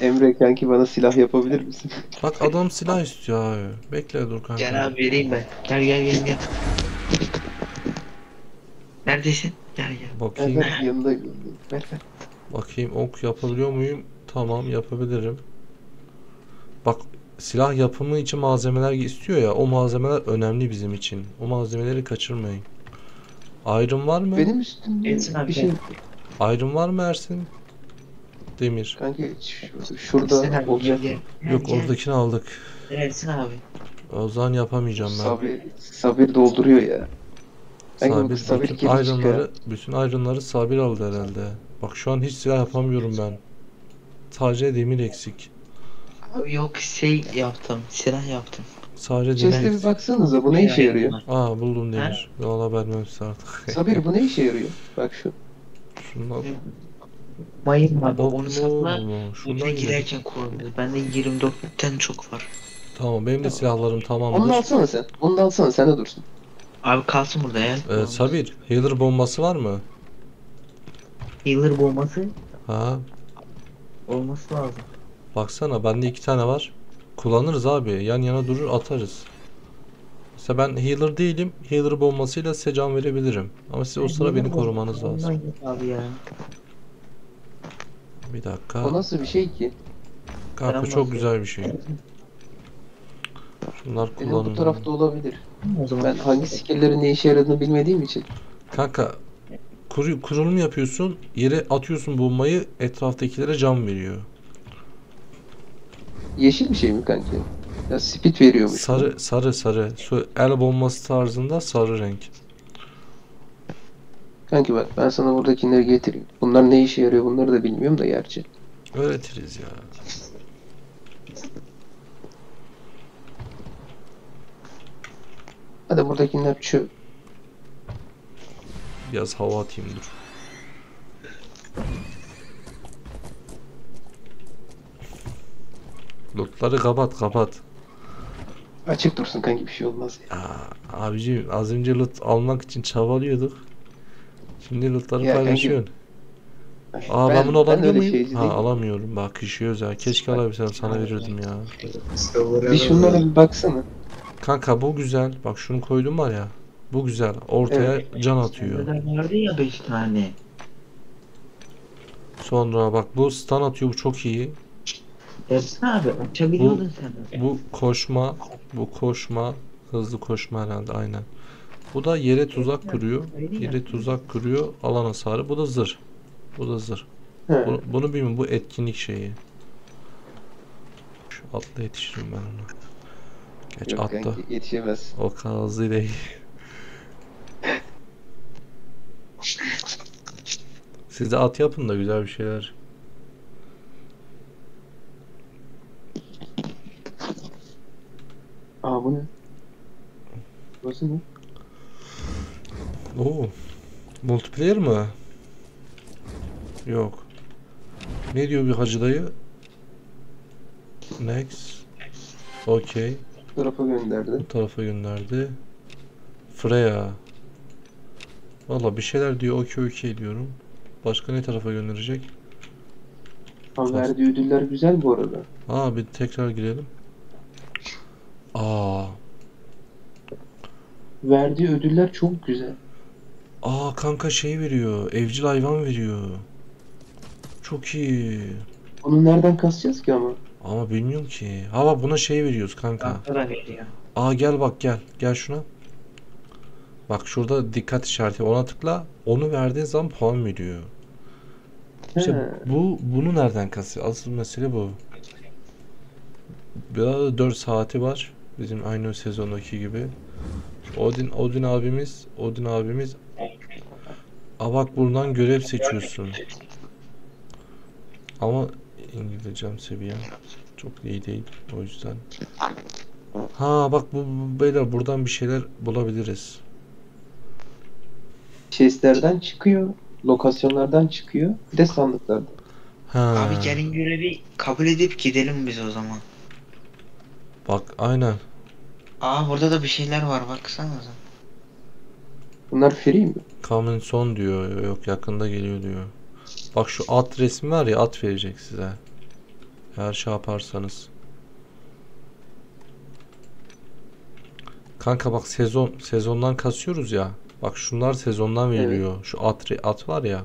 Emre kanki bana silah yapabilir misin? Bak adam silah istiyor abi. Bekle dur kanka. Gel abi vereyim ben. Gel. Neredesin? Gel. Bakayım. Evet, yanındayım. Bakayım ok yapabiliyor muyum? Tamam yapabilirim. Bak silah yapımı için malzemeler istiyor ya. O malzemeler önemli bizim için. O malzemeleri kaçırmayın. Iron var mı? Benim üstümde bir şey. Iron var mı Ersin? Demir. Kanka şurada olacak. Yok oradakini aldık. Ersin abi. O zaman yapamayacağım ben. Sabir dolduruyor ya. Sabir bütün ironları Sabir aldı herhalde. Bak şu an hiç silah yapamıyorum ben. Sadece demir eksik. Abi yok şey yaptım, silah yaptım. Sadece demir. Chest'e bir baksanıza, bu ne işe yarıyor? Aa buldum demir. Valla vermemişsin artık. Sabir bu ne işe yarıyor? Bak şu. Şundan. Mayın var. Onu satma. Buraya girerken koyabilir. Bende 24'ten çok var. Tamam benim de silahlarım tamamdır. Onu da alsana sen de dursun. Abi kalsın burada ya. Sabir, healer bombası var mı? Healer bombası? Ha. Olması lazım. Baksana bende 2 tane var. Kullanırız abi. Yan yana durur atarız. Mesela ben healer değilim. Healer bombasıyla size can verebilirim. Ama siz o sıra beni korumanız lazım. Abi ya. Bir dakika. O nasıl bir şey ki? Kanka çok güzel bir şey. Şunlar kullanılır. Bu tarafta olabilir. O zaman ben hangi skill'lerin ne işe yaradığını bilmediğim için. Kanka kurulum yapıyorsun, yere atıyorsun bombayı, etraftakilere can veriyor. Yeşil bir şey mi kanka? Ya speed veriyormuş. Sarı. El bombası tarzında sarı renk. Kanki bak ben sana buradakileri getireyim. Bunlar ne işe yarıyor bunları da bilmiyorum da gerçi. Öğretiriz ya. Hadi buradakiler çöp. Biraz hava atayım dur. Lootları kapat. Açık dursun kanki bir şey olmaz ya. Aa, abiciğim az önce loot almak için çabalıyorduk. Şimdi lootları paylaşıyorsun. Kanki... Aa ben bunu alamıyor muyum? Ha alamıyorum bak işiyoruz ya. Keşke alabilsem sana verirdim ya. Bir şunlara bir baksana. Kanka bu güzel. Bak şunu koydum var ya. Bu güzel. Ortaya evet, can atıyor. Nerede ya 5 tane? Sonra bak bu stun atıyor. Bu çok iyi. Ersin abi açabiliyordun sen. Bu koşma. Hızlı koşma herhalde aynen. Bu da yere tuzak kuruyor. Yere tuzak kuruyor. Alan hasarı. Bu da zırh. Bunu bilmiyorum. Bu etkinlik şeyi. Şu atla yetişirim ben ona. Geç yok, attı. Yetişemez. O kadar hızlı değil. Siz de at yapın da güzel bir şeyler. Aa bu ne? Burası ne? Oo. Multiplayer mi? Yok. Ne diyor bir hacı dayı? Next. Okay. Bu tarafa gönderdi. Freya. Valla bir şeyler diyor. Okey diyorum. Başka ne tarafa gönderecek? Tam verdiği ödüller güzel bu arada. Aa, bir tekrar girelim. Aa. Verdiği ödüller çok güzel. Aa kanka şey veriyor. Evcil hayvan veriyor. Çok iyi. Onu nereden kasacağız ki ama? Ama bilmiyorum ki. Ha bak buna şey veriyoruz kanka. Aa gel bak gel. Gel şuna. Bak şurada dikkat işareti, ona tıkla. Onu verdiğin zaman puan veriyor. İşte bunu nereden kasıyor? Asıl mesele bu. Biraz 4 saati var. Bizim aynı sezondaki gibi. Odin abimiz. Aa bak buradan görev seçiyorsun. Ama İngilizcem seviye çok iyi değil o yüzden. Ha bak bu beyler buradan bir şeyler bulabiliriz. Chestlerden çıkıyor, lokasyonlardan çıkıyor, bir de sandıklardan. Ha. Abi gelin görevi kabul edip gidelim biz o zaman. Bak aynen. Aa burada da bir şeyler var baksanıza. Bunlar free mi? Coming soon diyor, yok yakında geliyor diyor. Bak şu at resmi var ya, at verecek size. Her şey yaparsanız. Kanka bak sezondan kasıyoruz ya. Bak şunlar sezondan veriliyor. Evet. Şu at var ya.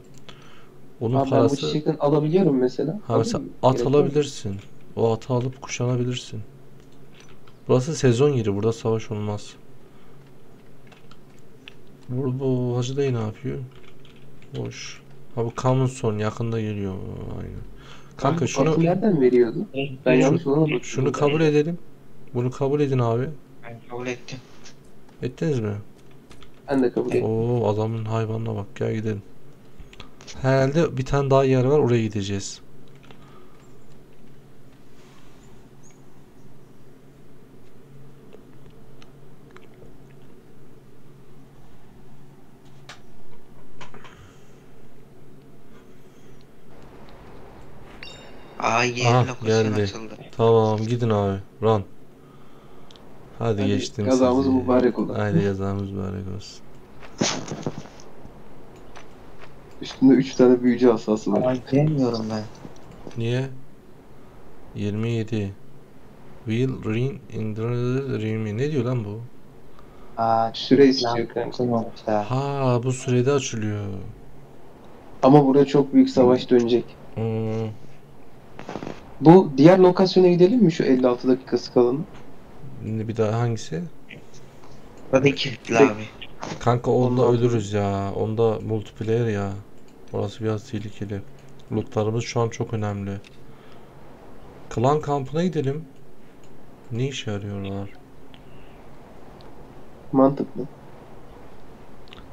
Onun abi parası. Ben bu çiçekten alabiliyorum mesela. Ha, mesela at alabilirsin. O atı alıp kuşanabilirsin. Burası sezon yeri. Burada savaş olmaz. Bu Hacı Dayı ne yapıyor? Boş. Ha bu Common Son yakında geliyor. Aynen. Kanka şunu nereden veriyordu? Ben yanlış olamadım. Şunu kabul edelim. Bunu kabul edin abi. Ben kabul ettim. Ettiniz mi? Ben de kabul ettim. Oo adamın hayvanına bak, gel gidelim. Herhalde bir tane daha yer var, oraya gideceğiz. Aha, geldi. Açıldı. Tamam gidin abi. Run. Hadi geçtim. Kazamız mübarek olsun. Haydi kazamız mübarek olsun. Üstünde 3 tane büyücü asası var. Ay gelmiyorum ben. Niye? 27. Will ring in the ring. Ne diyor lan bu? Aa süre istiyor kanka. Ha bu sürede açılıyor. Ama burada çok büyük savaş dönecek. Hmm. Bu diğer lokasyona gidelim mi, şu 56 dakikası kalanı? Bir daha hangisi? Hadi kilitli abi. Kanka onda ölürüz ya. Onda multiplayer ya. Orası biraz tehlikeli. Lootlarımız şu an çok önemli. Klan kampına gidelim. Ne işe yarıyorlar? Mantıklı.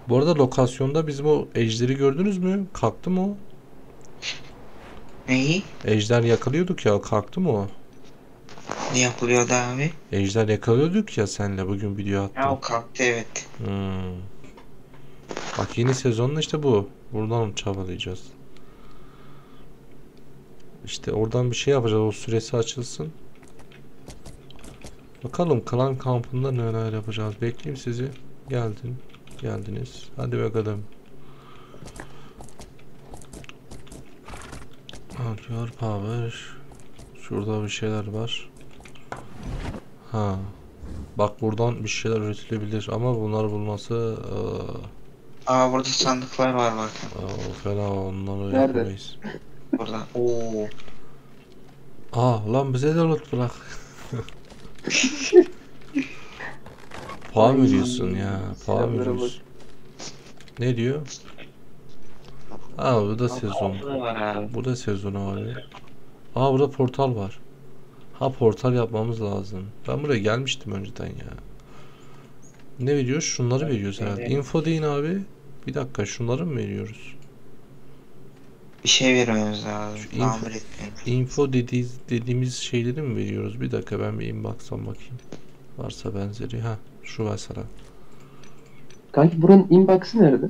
Bu arada lokasyonda bizim o ejderi gördünüz mü? Kalktı mı o? Neyi? Ejder yakalıyorduk ya, kalktı mı o? Ne yapılıyordu abi? Ejder yakalıyorduk ya senle, bugün video attım. Ya o kalktı evet. Hmm. Bak yeni sezonla işte bu. Buradan çabalayacağız. İşte oradan bir şey yapacağız, o süresi açılsın. Bakalım klan kampında neler yapacağız. Bekleyeyim sizi. Geldiniz. Hadi bakalım. Arıyor power. Şurada bir şeyler var. Ha. Bak buradan bir şeyler üretilebilir ama bunlar bulması. Aa burada sandıklar var bak. Fena, onları yapamayız. Burada. Oo. Aa lan bize de loot bırak. Paha veriyorsun ya. Paha veriyorsun. Ne diyor? Aa bu da sezon. Bu da sezonu var ya. Aa burada portal var. Ha portal yapmamız lazım. Ben buraya gelmiştim önceden ya. Ne veriyor? Şunları veriyoruz herhalde. Info deyin abi. Bir dakika, şunları mı veriyoruz? Bir şey vermemiz lazım. Info dediğimiz şeyleri mi veriyoruz? Bir dakika ben bir inbox'tan bakayım. Varsa benzeri. Ha şu var sana. Kanki buranın inbox'ı nerede?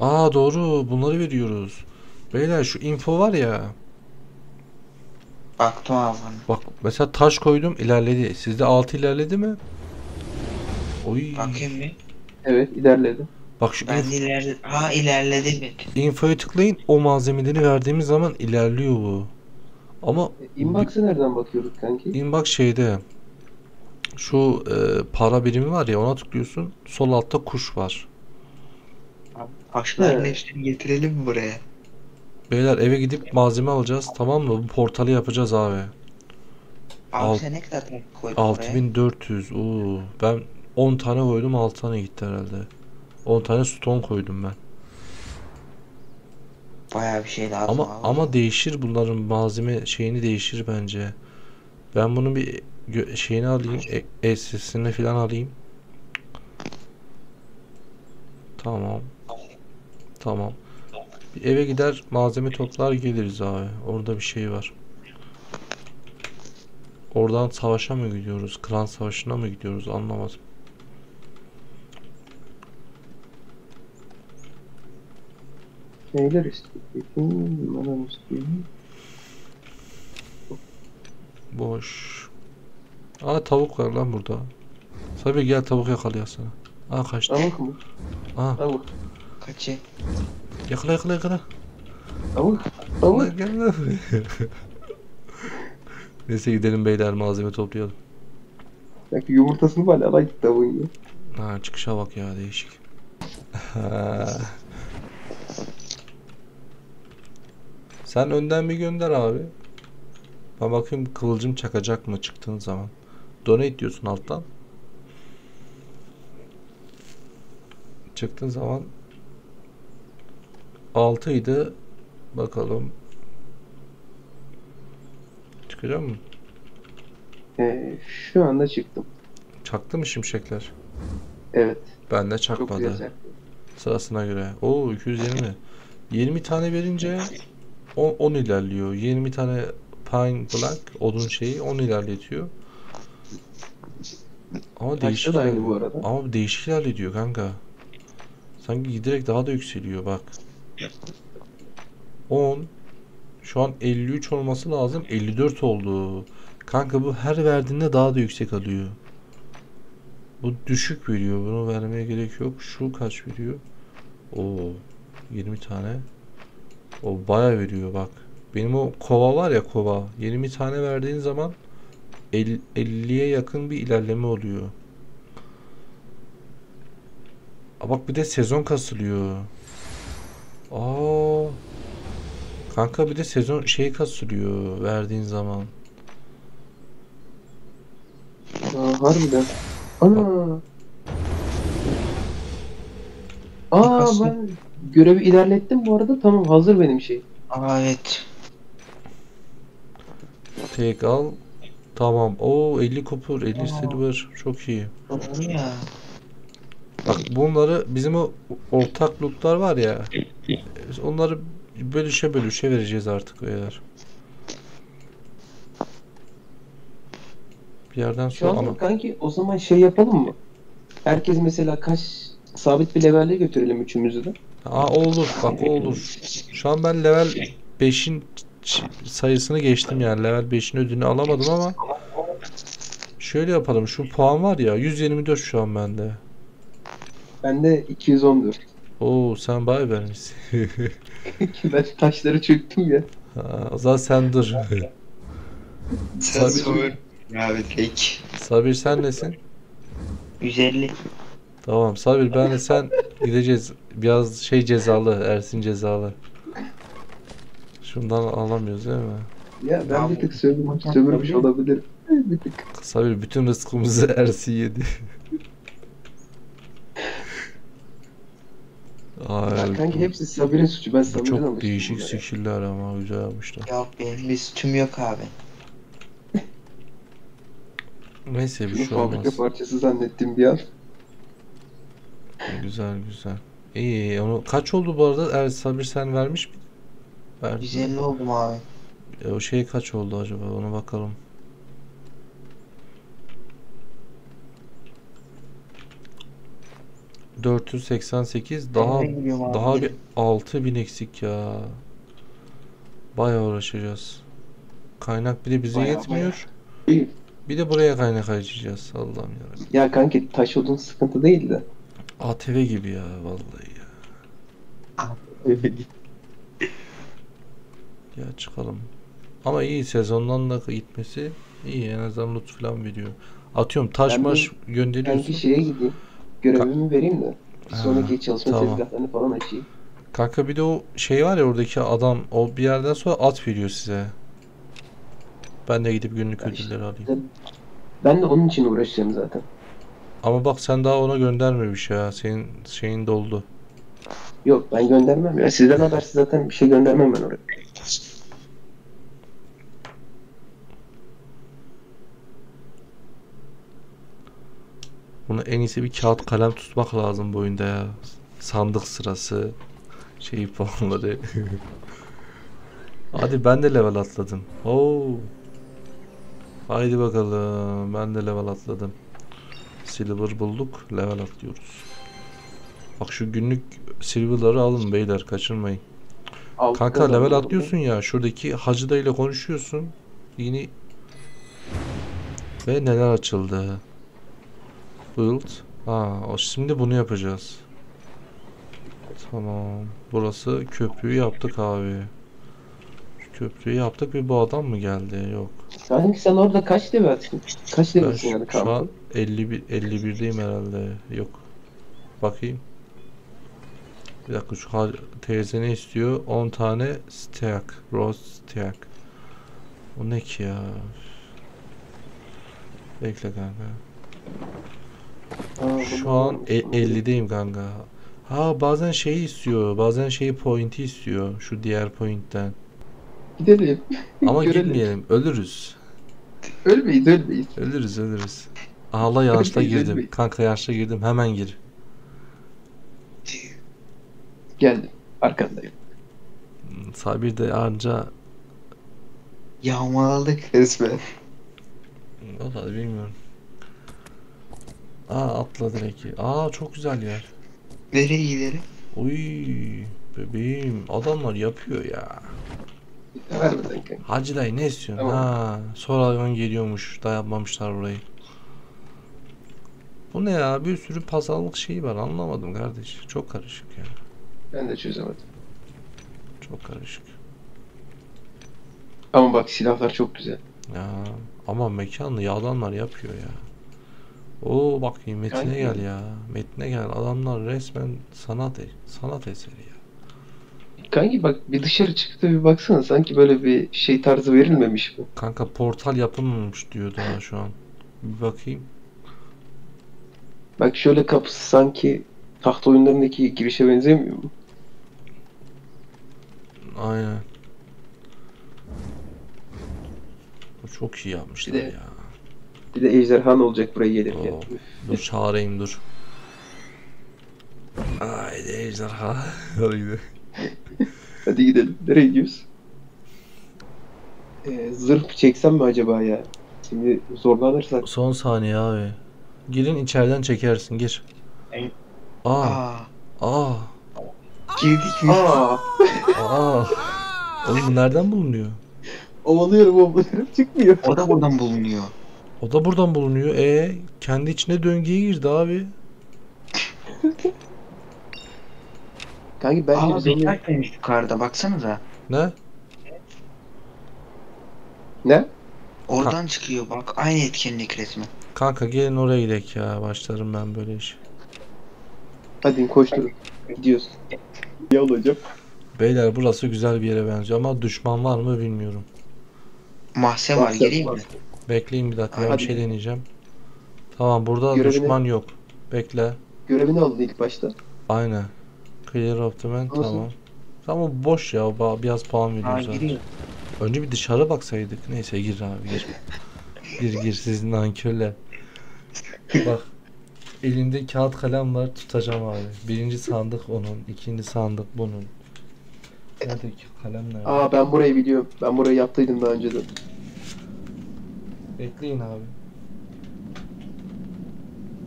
Aa doğru, bunları veriyoruz. Beyler şu info var ya. Baktım abi. Bak mesela taş koydum, ilerledi. Sizde 6 ilerledi mi? Oy. Bakayım bir. Evet ilerledi. Bak şu ilerledi. Info'ya tıklayın, o malzemeleri verdiğimiz zaman ilerliyor bu. Ama inbox'a nereden bakıyoruz kanki? Inbox şeyde. Şu para birimi var ya, ona tıklıyorsun. Sol altta kuş var. Aşklar neşteri getirelim mi buraya? Beyler eve gidip malzeme alacağız, tamam mı? Bu portalı yapacağız abi. Abi sen ne kadar koydun? 6400. Oo. Ben 10 tane koydum, 6 tane gitti herhalde. 10 tane stone koydum ben. Bayağı bir şey lazım ama değişir, bunların malzeme şeyini değişir bence. Ben bunun bir şeyini alayım, SS'ini falan alayım. Tamam. Tamam. Bir eve gider malzeme toplar geliriz abi. Orada bir şey var. Oradan savaşa mı gidiyoruz? Klan savaşına mı gidiyoruz? Anlamadım. Neyler istedim? Boş. Aa tavuk var lan burada. Sabi gel tavuk yakalayasana. Aa kaçtı. Tavuk mu? Aa. Tavuk. Kaçı. Yakala. Tavuk. Gel lan. Neyse gidelim beyler, malzeme toplayalım. Bak yumurtasını falan alay tavuğun ya. Ha çıkışa bak ya, değişik. Sen önden bir gönder abi. Ben bakayım kıvılcım çakacak mı çıktığın zaman. Donate diyorsun alttan. Çıktığın zaman 6'ydı. Bakalım. Çıkacak mı? Şu anda çıktım. Çaktı mı şimşekler? Evet. Ben de çakmadı. Sırasına göre. Oo 220. 20 tane verince 10 ilerliyor. 20 tane pine black odun şeyi 10 ilerletiyor. Ama değişik bu arada. Ama değişik ilerliyor kanka. Sanki giderek daha da yükseliyor bak. 10. Şu an 53 olması lazım. 54 oldu. Kanka bu her verdiğinde daha da yüksek alıyor. Bu düşük veriyor. Bunu vermeye gerek yok. Şu kaç veriyor? Oo 20 tane. O bayağı veriyor bak. Benim o kova var ya, kova. 20 tane verdiğin zaman 50'ye yakın bir ilerleme oluyor. Aa, bak bir de sezon kasılıyor. Aa. Kanka bir de sezon şey kasılıyor verdiğin zaman. Aa, harbiden. Ana. Aa ben görevi ilerlettim bu arada, tamam hazır benim şey. Aa evet. Tek al. Tamam. Oo 50 kopur, 50 silver. Çok iyi. Ya. Bak bunları bizim o ortak lootlar var ya. Onları bölüşe vereceğiz artık beyler. Bir yerden sonra ama kanki o zaman şey yapalım mı? Herkes mesela sabit bir levelle götürelim üçümüzü de. Aa olur bak, olur. Şu an ben level 5'in sayısını geçtim yani, level 5'in ödülünü alamadım ama şöyle yapalım, şu puan var ya 124 şu an bende. Bende 214. Oo sen bayağı vermişsin. Ben taşları çöktüm ya. Ha, o zaman sen dur. Sen Sabir. Abi tek. Sabir sen nesin? 150. Tamam Sabir benle sen gideceğiz. Biraz şey cezalı, Ersin cezalı. Şundan alamıyoruz değil mi? Ya ben bir tık sömürmüş olabilirim. Bir tık. Sabir bütün rızkımızı Ersin yedi. Ay, kanka hepsi Sabir'in suçu, ben Sabir'den almıştım. Çok değişik skiller ama güzel yapmışlar. Ya benim bir suçum yok abi. Neyse bir şey olmaz. Fabrika parçası zannettim bir an. Güzel. İyi onu kaç oldu bu arada? Evet, Sabir sen vermiş mi? Verdim. 150 oldum abi. O şey kaç oldu acaba, ona bakalım. ...488 daha bir 6000 eksik ya. Bayağı uğraşacağız. Kaynak bir de bize yetmiyor. Bir de buraya kaynak harcayacağız. Allah'ım yarabbim. Ya kanki taş odun sıkıntı değil de. ATV gibi ya vallahi ya. Ya çıkalım. Ama iyi, sezondan da gitmesi iyi, en azından loot falan veriyor. Atıyorum taş maş gönderiyorsun. Ben bir şeye gideyim. Görevimi vereyim de. Sonraki çalışma tamam. Tezgahlarını falan açayım. Kanka bir de o şey var ya, oradaki adam o bir yerden sonra at veriyor size. Ben de gidip günlük ödülleri işte, alayım. Ben de onun için uğraşacağım zaten. Ama bak sen daha ona göndermemiş ya. Senin şeyin doldu. Yok ben göndermem ya. Sizden habersiz zaten bir şey göndermem ben oraya. Bunu en iyisi bir kağıt kalem tutmak lazım bu oyunda ya. Sandık sırası. Şey falanları. Hadi ben de level atladım. Oo. Haydi bakalım. Ben de level atladım. Silver bulduk. Level atlıyoruz. Bak şu günlük silver'ları alın beyler. Kaçırmayın. Altı kanka level aldım. Atlıyorsun ya. Şuradaki Hacı Dayı ile konuşuyorsun. Yeni. Ve neler açıldı. Build. Ha, şimdi bunu yapacağız. Tamam. Burası köprüyü yaptık abi. Köprüyü yaptık ve bu adam mı geldi? Yok. Sanki sen orada kaç level açtın? Kaç levelsin yani kampın? Şu an 51'deyim herhalde. Yok. Bakayım. Bir dakika şu teyze ne istiyor? 10 tane steak. Roast steak. O ne ki ya? Bekle kanka. Aa, şu an 50'deyim kanka. Ha bazen şeyi istiyor. Bazen şeyi pointi istiyor. Şu diğer pointten. Gidelim. Ama görelim. Gitmeyelim. Ölürüz. Ölmeyiz. Ölürüz. Ağla yaşla girdim. Ölmeyiz. Kanka yaşla girdim. Hemen gir. Geldim. Arkandayım. Sabir de anca yağmaladık resmen. Vallahi bilmiyorum. Aa atla direkt. Aa çok güzel yer. Nereye gidelim? Uy bebeğim adamlar yapıyor ya. Hacı Dayı ne istiyorsun? Tamam. Ha, sonra ön geliyormuş. Daha yapmamışlar burayı. Bu ne ya? Bir sürü pazarlık şeyi var. Anlamadım kardeş. Çok karışık ya. Ben de çözemedim. Çok karışık. Ama bak silahlar çok güzel. Ya ama mekanlı ya adamlar yapıyor ya. Oo bak Metin'e gel ya. Metin'e gel. Adamlar resmen sanat eseri ya. Kanki bak bir dışarı çıktı bir baksana, sanki böyle bir şey tarzı verilmemiş mi? Kanka portal yapılmamış diyor daha şu an. Bir bakayım. Bak şöyle kapısı sanki tahta oyunlarındaki girişe benzemiyor mu? Aynen. Bu çok iyi yapmışlar bir de, ya. Bir de ejderhan olacak buraya gelirken. Oo, dur çağırayım dur. Haydi ejderha. Hadi gidelim. Nereye gidiyoruz? Zırh çeksem mi acaba ya? Şimdi zorlanırsak. Son saniye abi. Girin içeriden çekersin. Gir. Aa. Girdik mi? Aa. Oğlum nereden bulunuyor? Ovalıyorum çıkmıyor. O da buradan bulunuyor. Kendi içine döngüye girdi abi. Kanki ben bekarken yukarıda baksanıza. Ne? Oradan çıkıyor bak, aynı etkinlik resmi. Kanka gelin oraya gidelim ya, başlarım ben böyle iş. Hadi koşturun, gidiyoruz. İyi olacak. Beyler burası güzel bir yere benziyor ama düşman var mı bilmiyorum. Mahse var, geleyim mi? Bekleyin bir dakika, ben bir şey deneyeceğim. Tamam burada düşman yok. Bekle. Görevini aldın ilk başta. Aynen. Clear of the man, tamam. Tamam boş ya, biraz puan veriyoruz zaten. Önce bir dışarı baksaydık. Neyse gir abi gir. Gir sizin nankörler. Bak elinde kağıt kalem var, tutacağım abi. Birinci sandık onun, ikinci sandık bunun. Nerede ki kalem nerede? Aa ben burayı biliyorum. Ben burayı yaptıydım daha önceden. Bekleyin abi.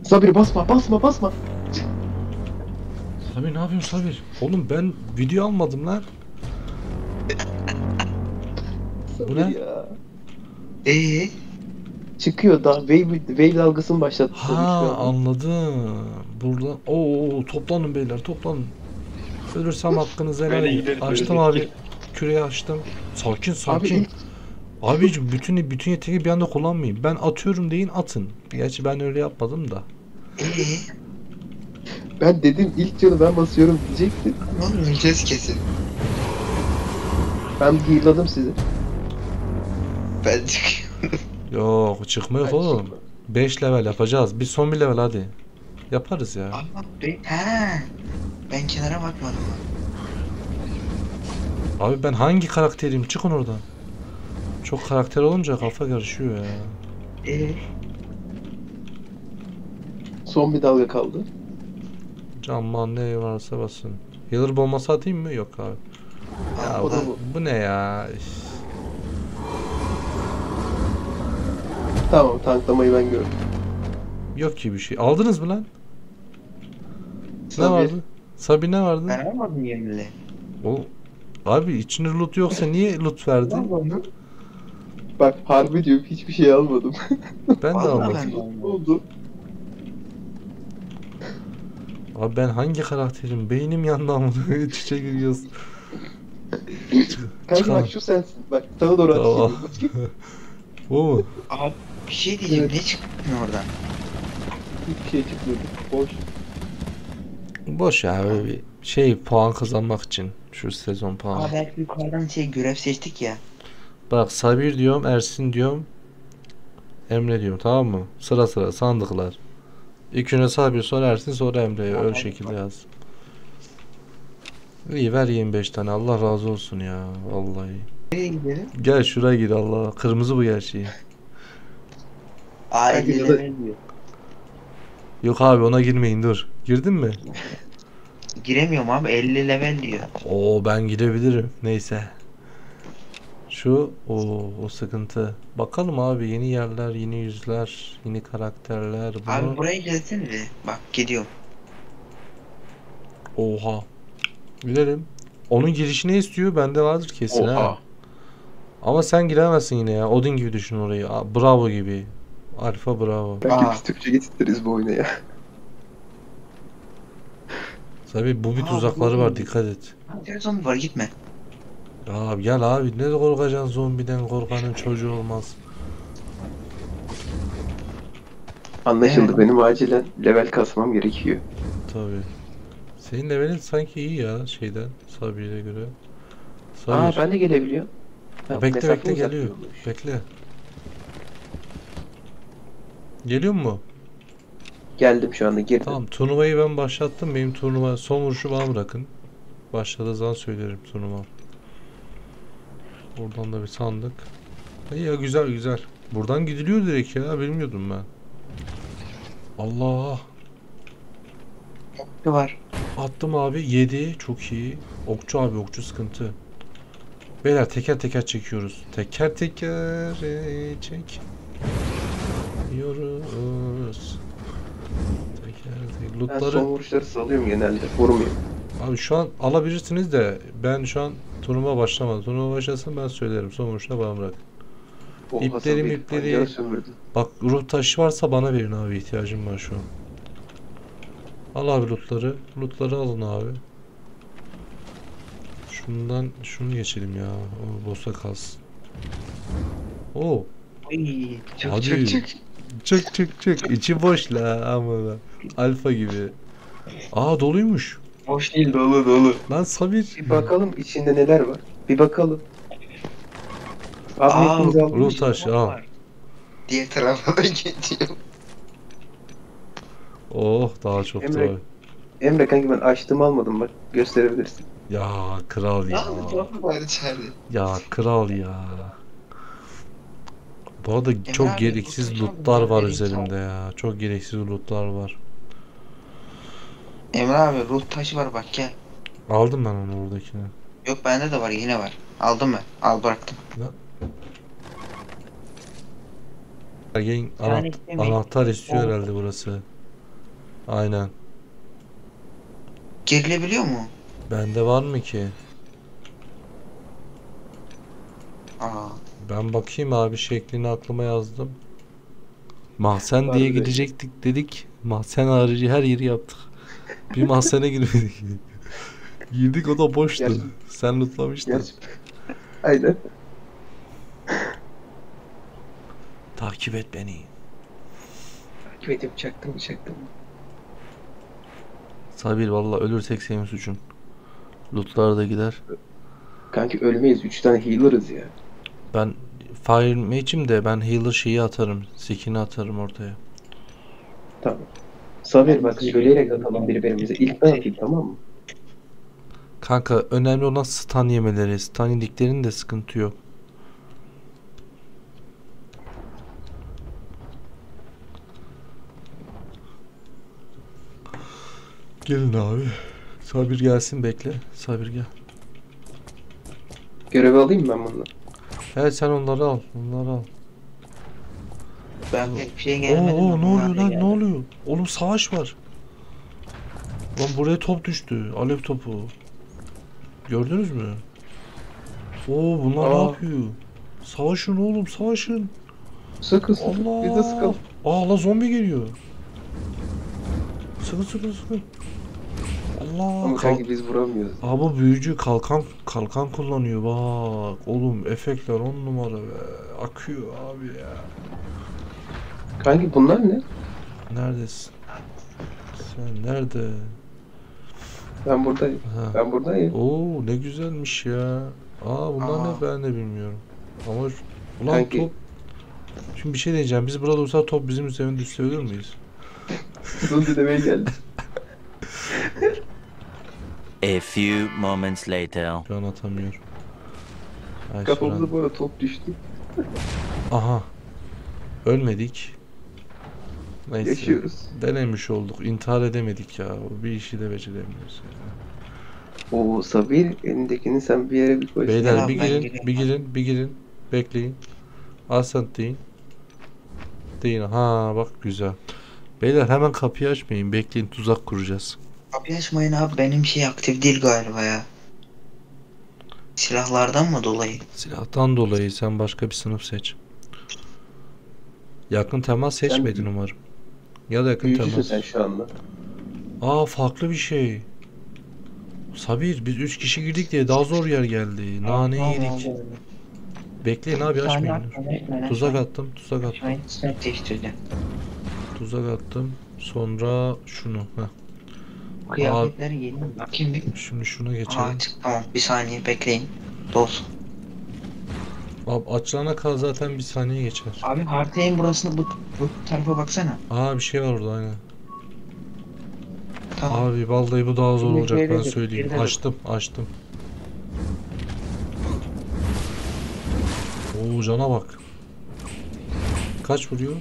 Sabir basma. Sabir ne yapıyorsun Sabir? Oğlum ben video almadım lan. Bu ne? Ya. çıkıyor da wave dalgasını başlatmış. Ha, anladım. Burada toplanın beyler, toplanın. Ölürsem hakkınızı helal edin. Açtım abi. Küreyi açtım. Sakin sakin. Abicim bütün yeteneği bir anda kullanmayayım. Ben atıyorum deyin, atın. Gerçi ben öyle yapmadım da. Ben dedim ilk canı ben basıyorum diyecektim. Öleceğiz kesin. Ben hırladım sizi. Ben çıkıyorum. Yok çıkmıyor oğlum. Çıkma. 5 level yapacağız. Bir son bir level hadi. Yaparız ya. He. Ben kenara bakmadım. Abi ben hangi karakterim? Çıkın oradan. Çok karakter olunca kafa karışıyor ya. Son bir dalga kaldı. Canman ne varsa basın. Healer bombası atayım mı? Yok abi. Ya bu ne ya? Tamam, tanklamayı ben gördüm. Yok ki bir şey. Aldınız mı lan? Sabi. Ne vardı? Sabi ne vardı? Ben almadım yenili. Abi içinde loot yoksa niye loot verdin? Bak harbi diyorum, hiçbir şey almadım. Ben de almadım. Oldu. Abi ben hangi karakterim? Beynim yandan mı? Çiçeğe giriyorsun. Kanka bak şu sensin. Bak sana doğru atışıyorum. Bu mu? Abi bir şey diyeceğim. Ne çıkmıyor oradan? Hiçbir şey çıkmıyor. Boş. Boş ya böyle bir şey, puan kazanmak için. Şu sezon puanı. Abi belki yukarıdan görev seçtik ya. Bak Sabir diyorum, Ersin diyorum, Emre diyorum, tamam mı? Sıra sıra sandıklar. İlküne Sabir, sonra Ersin, sonra Emre'ye öyle şekilde yaz. İyi ver 25 tane, Allah razı olsun ya vallahi. Nereye gidelim? Gel şuraya gir Allah. Kırmızı bu gerçeği. Aile. Yok abi ona girmeyin, dur. Girdin mi? Giremiyorum abi, 50 level diyor. Ben girebilirim. Neyse. Şu o sıkıntı. Bakalım abi, yeni yerler, yeni yüzler, yeni karakterler. Bunu... Abi buraya gelsin mi? Bak gidiyorum. Oha. Gidelim. Onun girişini istiyor. Bende vardır kesin. Oha. Ha. Ama sen giremezsin yine ya. ODİN gibi düşün orayı. Bravo gibi. Alfa bravo. Belki biz Türkçe getirtiriz bu oyuna ya. Tabii bu bir tuzakları var, dikkat et. Zombi var, gitme. Abi gel abi, ne korkacaksın zombiden, korkanın çocuğu olmaz. Anlaşıldı, benim acilen level kasmam gerekiyor. Tabii. Senin levelin sanki iyi ya şeyden, Sabir'e göre. Sabir. Ben de gelebiliyorum. Bekle geliyor. Bekle. Geliyor mu? Geldim şu anda, girdim. Tamam, turnuvayı ben başlattım. Benim turnuva son vuruşu bana bırakın. Başladığı zaman söylerim turnuva. Oradan da bir sandık. Ya güzel güzel. Buradan gidiliyor direkt ya, bilmiyordum ben. Allah. Ne var? Attım abi 7, çok iyi. Okçu abi, okçu sıkıntı. Beyler teker teker çekiyoruz. Teker teker çekiyoruz. Ben son vuruşları salıyorum genelde, vurmuyorum. Abi şu an alabilirsiniz de ben şu an turnuva başlamadım. Turnuva başlasın, ben söylerim, son vuruşuna bana bırakın. İpleri. Bak ruh taşı varsa bana verin abi, ihtiyacım var şu an. Al abi lootları. Lootları alın abi. Şundan şunu geçelim ya. O bossa kalsın. Çık. İçi boş la ama. Alfa gibi. Doluymuş. Boş değil, dolu. Lan Sabir. Bir bakalım içinde neler var. Bir bakalım. Ruh taşı al. Diğer tarafa da geçiyorum. Daha çok da. Emre kanki ben açtım, almadım, bak gösterebilirsin. Ya kral ya. Ya kral ya. Bu arada çok gereksiz lootlar var üzerimde ya. Çok gereksiz lootlar var. Emre abi ruh taşı var, bak gel. Aldım ben onu, oradakini. Yok bende de var, yine var. Aldım ben. Al bıraktım. Anahtar istiyor herhalde burası. Aynen. Girilebiliyor mu? Bende var mı ki? Ben bakayım abi, şeklini aklıma yazdım. Mahzen diye gidecektik dedik. Mahzen harici her yeri yaptık. Bir mahzene girmedik. Girdik, o da boştu. Gerçekten. Sen lootlamıştın. Aynen. Takip et beni. Takip edip çaktım. Sabir, vallahi ölürsek senin suçun. Lootlar da gider. Kanki ölmeyiz, 3 tane healer'ız ya. Ben fire mage'im de ben healer şeyi atarım, skin'i atarım ortaya. Tamam. Sabir bak, söyleyerek atalım birbirimize. İlk ben atayım, tamam mı? Kanka önemli olan stun yemeleri. Stun yediklerinin de sıkıntı yok. Gelin abi. Sabir gelsin, bekle. Sabir gel. Görev alayım ben bunları. Evet, sen onları al. Ben pek bir şey gelmedim. Oo, ne oluyor lan, ne oluyor? Oğlum savaş var. Lan buraya top düştü. Alev topu. Gördünüz mü? Oo, bunlar ne yapıyor? Savaşın oğlum, savaşın. Sıkın. Biz de sıkalım. Aa la, zombi geliyor. Sıkın. Allah. Ama kanki biz vuramıyoruz. Abi büyücü kalkan kullanıyor bak. Oğlum efektler 10 numara be. Akıyor abi ya. Kanki bunlar ne? Neredesin? Sen nerede? Ben buradayım. Ha. Ben buradayım. Oo, ne güzelmiş ya. Aa, bunlar ne, ben de bilmiyorum. Ama ulan kanki, top. Şimdi bir şey diyeceğim. Biz burada olsa top bizim üzerine düşebilir miyiz? Zombi demeye geldi. A few moments later. Şu an atamıyorum. Kafamıza böyle top düştü. Aha. Ölmedik. Neyse. Yaşıyoruz. Denemiş olduk. İntihar edemedik ya. Bir işi de beceremiyoruz. Oo Sabir, elindekini sen bir yere bir koy. Beyler bir girin. Bekleyin. Asant deyin. Ha bak, güzel. Beyler hemen kapıyı açmayın. Bekleyin, tuzak kuracağız. Kapıyı açmayın abi, benim şey aktif değil galiba ya. Silahlardan mı dolayı? Silahtan dolayı, sen başka bir sınıf seç. Yakın temas seçmedin umarım. Ya da yakın temas. Sen şu anda. Aa, farklı bir şey. Sabir, biz 3 kişi girdik diye daha zor yer geldi. Nane yedik. Bekleyin abi, açmayın. Tuzak attım. Tuzak attım. Sonra şunu. Kıyafetleri yeni bakayım bir. Şimdi şuna geçelim. Tamam, bir saniye bekleyin. Dolsun. Abi açılana kadar zaten bir saniye geçer. Abi haritayın burasını bu tarafa baksana. Aa, bir şey var orada, aynen. Tamam. Abi vallahi bu daha zor şimdi olacak, ben söyleyeyim. Açtım. Oo, cana bak. Kaç vuruyor?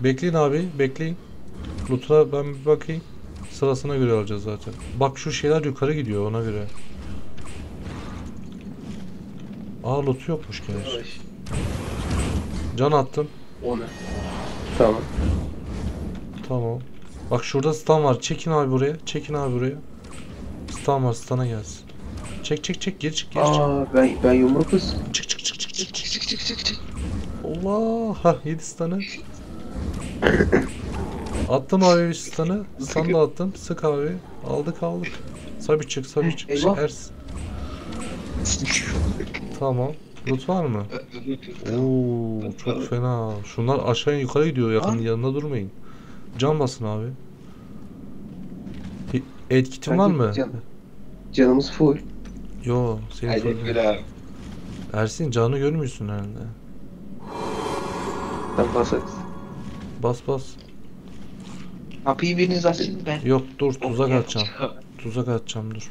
Bekleyin abi, bekleyin. Loot'a ben bir bakayım. Sırasına göre alacağız zaten. Bak şu şeyler yukarı gidiyor, ona göre. Aa, loot yokmuş gerçi. Can attım. Ona. Tamam. Bak şurada stun var. Çekin abi buraya. Stun var, stuna gelsin. Çek. Geri çık. Aa, ben yumrukuz. Çık. Allah, ha, yedi stun'ı. Attım abi stun'ı. Stun da attım. Sık abi. Aldık. Sabit çık. Ers. Tamam. Loot var mı? Oo, çok fena. Şunlar aşağı yukarı gidiyor. Yanında durmayın. Can basın abi. Etkitim var mı? Canımız full. Yo, senin full. Ersin, canı görmüyorsun herhalde. Tamam, bas. Kapıyı biriniz açın, ben. Yok, dur, tuzak atacağım, dur.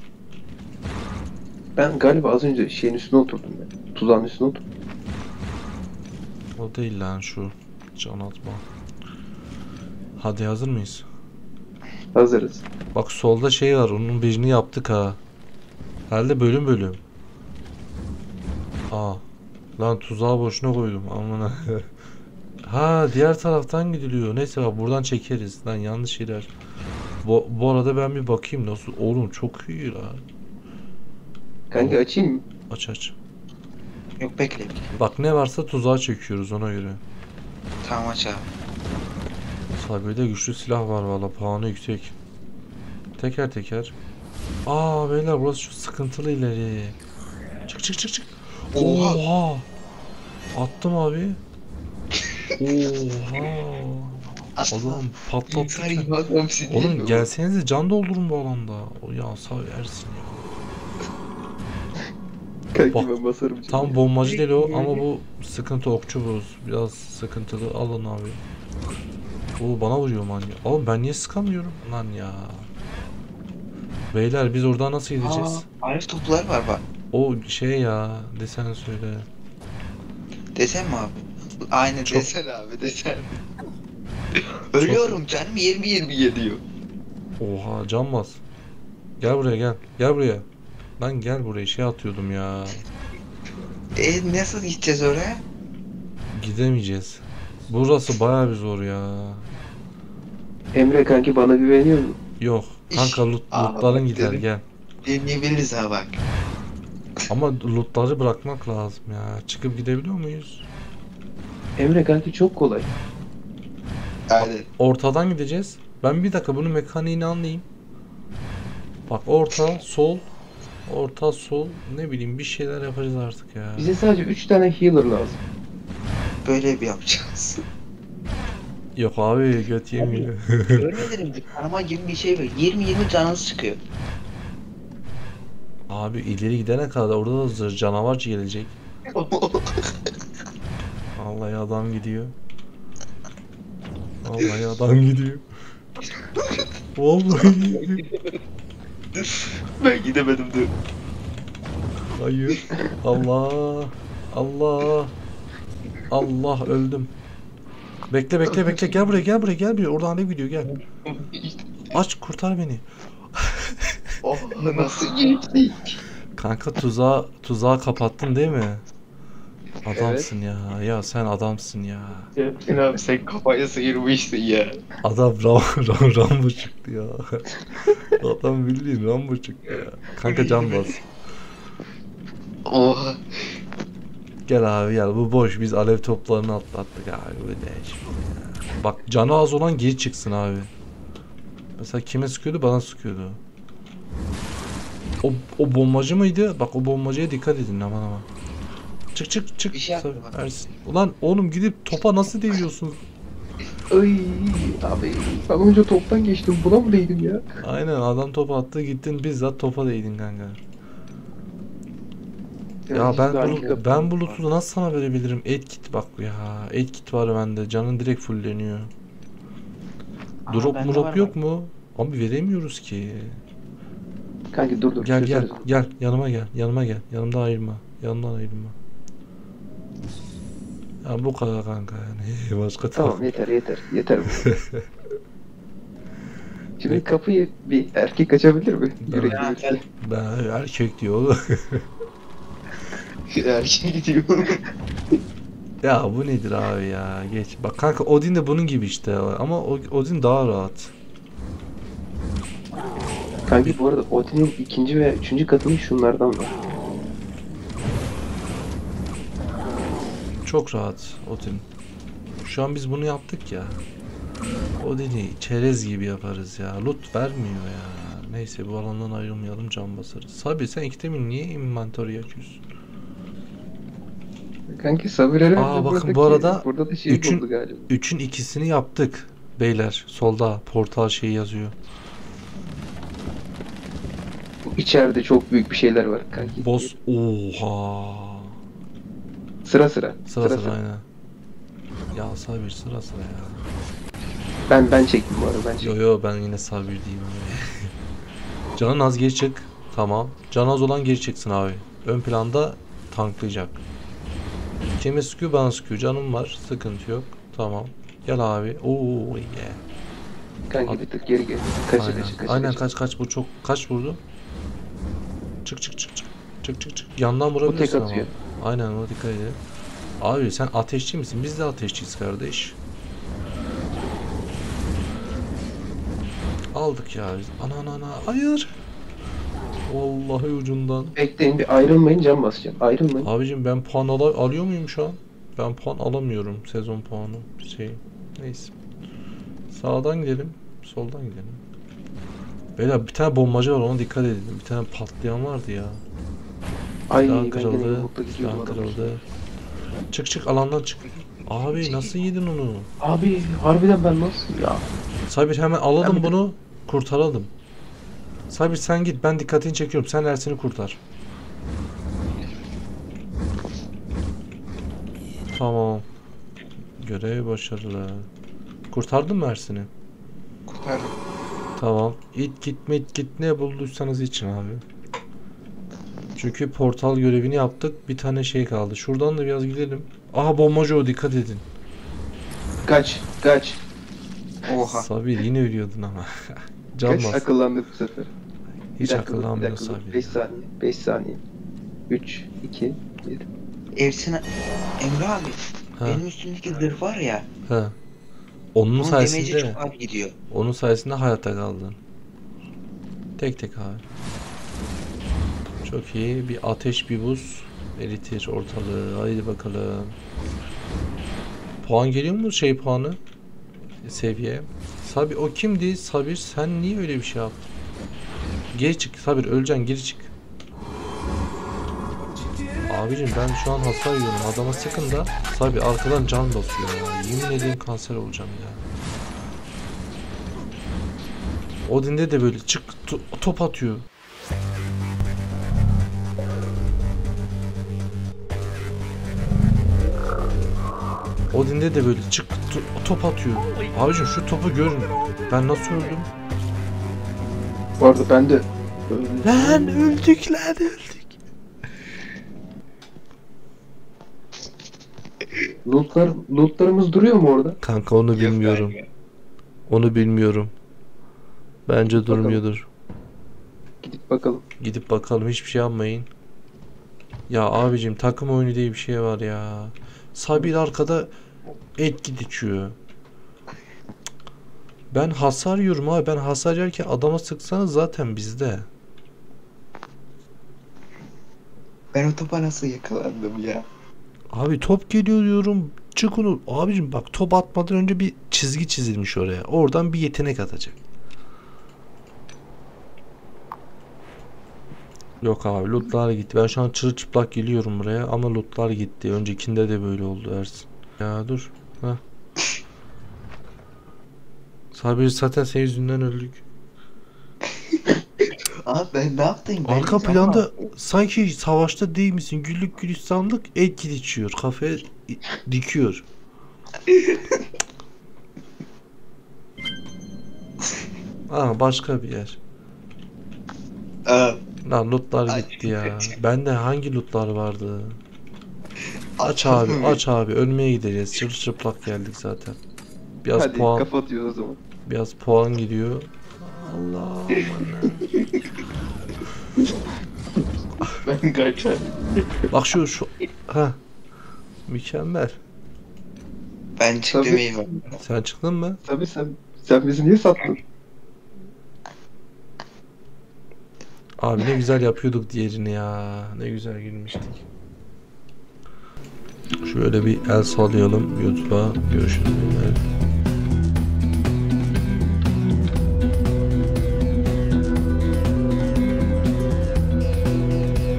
Ben galiba az önce şeyin üstüne oturdum ben. Tuzağın üstüne oturdum. O değil lan şu. Can atma. Hadi, hazır mıyız? Hazırız. Bak solda şey var, onun birini yaptık ha. Herhalde bölüm. Aa. Lan tuzağı boşuna koydum. Amına. Ha, diğer taraftan gidiliyor. Neyse bak, buradan çekeriz. Lan yanlış iler. Bu arada ben bir bakayım nasıl. Oğlum çok iyi lan. Kanka açayım mı? Aç. Yok, bekle. Bak ne varsa tuzağa çekiyoruz, ona göre. Tamam, aç abi. Tabirde güçlü silah var valla, puanı yüksek. Teker teker. Aa beyler burası çok sıkıntılı ileri. Çık çık çık çık. Oha. Oha. Attım abi. Oha. Adam patlattı. Oğlum gelsenize can doldurun bu alanda. O ya sağ yersin ya. Bak, tam bombacı değil o ama bu sıkıntı, okçu bu. Biraz sıkıntılı, alın abi. Oo bana vuruyor manyak. Oğlum ben niye sıkamıyorum lan ya. Beyler biz oradan nasıl gideceğiz? Aynı toplar var bak. O şey ya, desen söyle. Desen mi abi? Aynı çok... desen abi desen. Ölüyorum çok... canım 20-20 geliyor. Oha canmaz. Gel buraya gel. Gel buraya. Lan gel buraya, şey atıyordum ya. Nasıl gideceğiz oraya? Gidemeyeceğiz. Burası bayağı bir zor ya. Emre kanki bana güveniyor musun? Yok. Kanka lootların gider gel. Deneyebiliriz ha bak. Ama lootları bırakmak lazım ya. Çıkıp gidebiliyor muyuz? Emre kanki çok kolay. Aynen. Ortadan gideceğiz. Ben bir dakika bunun mekaniğini anlayayım. Bak orta, sol. Orta, sol, ne bileyim bir şeyler yapacağız artık ya. Bize sadece 3 tane healer lazım. Böyle bir yapacağız. Yok abi göt yemiyor. Görmedirim ki karma gibi bir şey böyle 20-20 canınız çıkıyor. Abi ileri gidene kadar orada da canavarcı gelecek. Vallahi adam gidiyor. Vallahi adam gidiyor. Vallahi gidiyor. Ben gidemedim dur. Hayır. Allah. Allah. Allah öldüm. Bekle bekle bekle, gel buraya gel buraya gel buraya, oradan ne gidiyor gel. Aç kurtar beni. Oh nasıl geçti? Kanka tuzağı kapattın değil mi? Adamsın evet. Ya. Ya sen adamsın ya. Sen abi sen kafaya sıyırmışsın ya. Adam Rambo çıktı ya. Adam bildiğin Rambo çıktı ya. Kanka can bas. Oha. Gel abi gel, bu boş, biz alev toplarını atlattık abi, bu ne ya. Bak canı az olan geri çıksın abi. Mesela kime sıkıyordu? Bana sıkıyordu. O bombacı mıydı? Bak o bombacıya dikkat edin aman aman. Çık çık çık. Şey ulan oğlum gidip topa nasıl değiyorsunuz? Ay abi ben önce toptan geçtim, buna mı değdin ya? Aynen adam topa attı, gittin bizzat topa değdin kanka. Ya ben bu loot'u nasıl sana verebilirim? Etkit bak ya. Etkit var bende. Canın direkt fullleniyor. Drop murop yok ben. Mu? Abi veremiyoruz ki. Kanka dur. Gel gel ederim. Gel yanıma gel. Yanıma gel. Yanımdan ayırma. Yanımdan ayırma. Ya bu kadar kanka yani, başka tamam tarafı. yeter. Şimdi kapıyı bir erkek açabilir mi? Ben erkek diyor oğlum. Erkek diyor. Ya bu nedir abi ya, geç. Bak kanka Odin de bunun gibi işte ama Odin daha rahat. Kanka bu arada Odin'in 2. ve 3. katını şunlardan var. Çok rahat Odin. Şu an biz bunu yaptık ya. Odin'i çerez gibi yaparız ya. Loot vermiyor ya. Neyse bu alandan ayrılmayalım, can basarız. Sabi sen ilk demin niye inventory açıyorsun? Kanki sabirler. Aa bakın bu arada burada da şey buldu galiba. 3'ün ikisini yaptık beyler. Solda portal şeyi yazıyor. İçeride çok büyük bir şeyler var kanki. Boss. Oha. Sıra sıra. Aynen. Ya sabir sıra sıra ya. Ben çektim bu arada, ben çektim. Yo ben yine sabir diyeyim abi. Canın az geri çık. Tamam. Can az olan geri çıksın abi. Ön planda tanklayacak. Kime sıkıyor? Bana sıkıyor. Canım var. Sıkıntı yok. Tamam. Gel abi. Oo yeah. Kanki bir tık geri gel. Kaç. Bu çok. Kaç vurdu? Çık. Yandan vurabilirsin ama. Aynen ona dikkat edin. Abi sen ateşçi misin? Biz de ateşçiyiz kardeş. Aldık ya biz. Ana. Hayır. Vallahi ucundan. Bekleyin bir ayrılmayın, can basacağım. Ayrılmayın. Abicim ben puan alıyor muyum şu an? Ben puan alamıyorum. Sezon puanı. Neyse. Sağdan gidelim, soldan gidelim. Beyler bir tane bombacı var, ona dikkat edin. Bir tane patlayan vardı ya. Ay, daha kırıldı, daha kırıldı. Çık çık, alandan çık. Abi nasıl yedin onu? Abi harbiden ben nasıl ya? Sabir hemen alalım ben bunu, kurtaralım. Sabir sen git, ben dikkatini çekiyorum. Sen Ersin'i kurtar. Tamam. Görev başarılı. Kurtardın mı Ersin'i? Kurtardım. Tamam. İt git ne bulduysanız için abi. Çünkü portal görevini yaptık. Bir tane şey kaldı. Şuradan da biraz gidelim. Aha bombacı o, dikkat edin. Kaç. Oha. Sabir yine ölüyordun ama. Kaç akıllandı bu sefer? Hiç akıllanmıyor Sabir. 5 saniye. 3, 2, 1. Emre abi. Ha. Benim üstümdeki zırh var ya. He. Onun sayesinde çok az gidiyor. Onun sayesinde hayatta kaldın. Tek tek abi. Çok iyi. Bir ateş bir buz eritir ortalığı. Haydi bakalım. Puan geliyor mu şey puanı? Seviye. Sabir o kimdi? Sabir sen niye öyle bir şey yaptın? Geri çık Sabir, öleceksin, geri çık. Abicim ben şu an hasar yiyorum, adama sıkın da Sabir arkadan can basıyor ya. Yemin ederim kanser olacağım ya. Odin'de de böyle çık top atıyor. Odin'de de böyle çık top atıyor. Abicim şu topu görün. Ben nasıl öldüm? Bu arada ben de öldüm. Lan öldük. Lootlarımız duruyor mu orada? Kanka onu bilmiyorum. Bence gidip durmuyordur. Gidip bakalım. Hiçbir şey yapmayın. Ya abicim takım oyunu diye bir şey var ya. Sabir arkada etki içiyor. Ben hasar yiyorum abi. Ben hasar yerken adama sıksanız zaten bizde. Ben o topa nasıl yakalandım ya? Abi top geliyor diyorum. Çık onu. Abicim bak top atmadan önce bir çizgi çizilmiş oraya. Oradan bir yetenek atacak. Yok abi lootlar gitti. Ben şu an çırılçıplak geliyorum buraya ama lootlar gitti. Öncekinde de böyle oldu Ersin. Ya dur. Heh. Sabir zaten senin yüzünden öldük. Abi ben ne yaptın? Arka planda ama sanki savaşta değil misin? Güllük gülistanlık etki içiyor. Kafaya dikiyor. Aa başka bir yer. Lan lootlar gitti ya. Bende hangi lootlar vardı? Aç abi. Ölmeye gideceğiz. Çırılçıplak geldik zaten. Biraz hadi, puan. Kapatıyoruz o zaman. Biraz puan gidiyor. Allah. Ben kaçar. Bak şu. Ha. Mükemmel. Ben çıktım eyvah. Sen çıktın mı? Tabii sen bizi niye sattın? Abi ne güzel yapıyorduk diğerini ya. Ne güzel gülmüştük. Şöyle bir el sallayalım YouTube'a. Görüşürüz.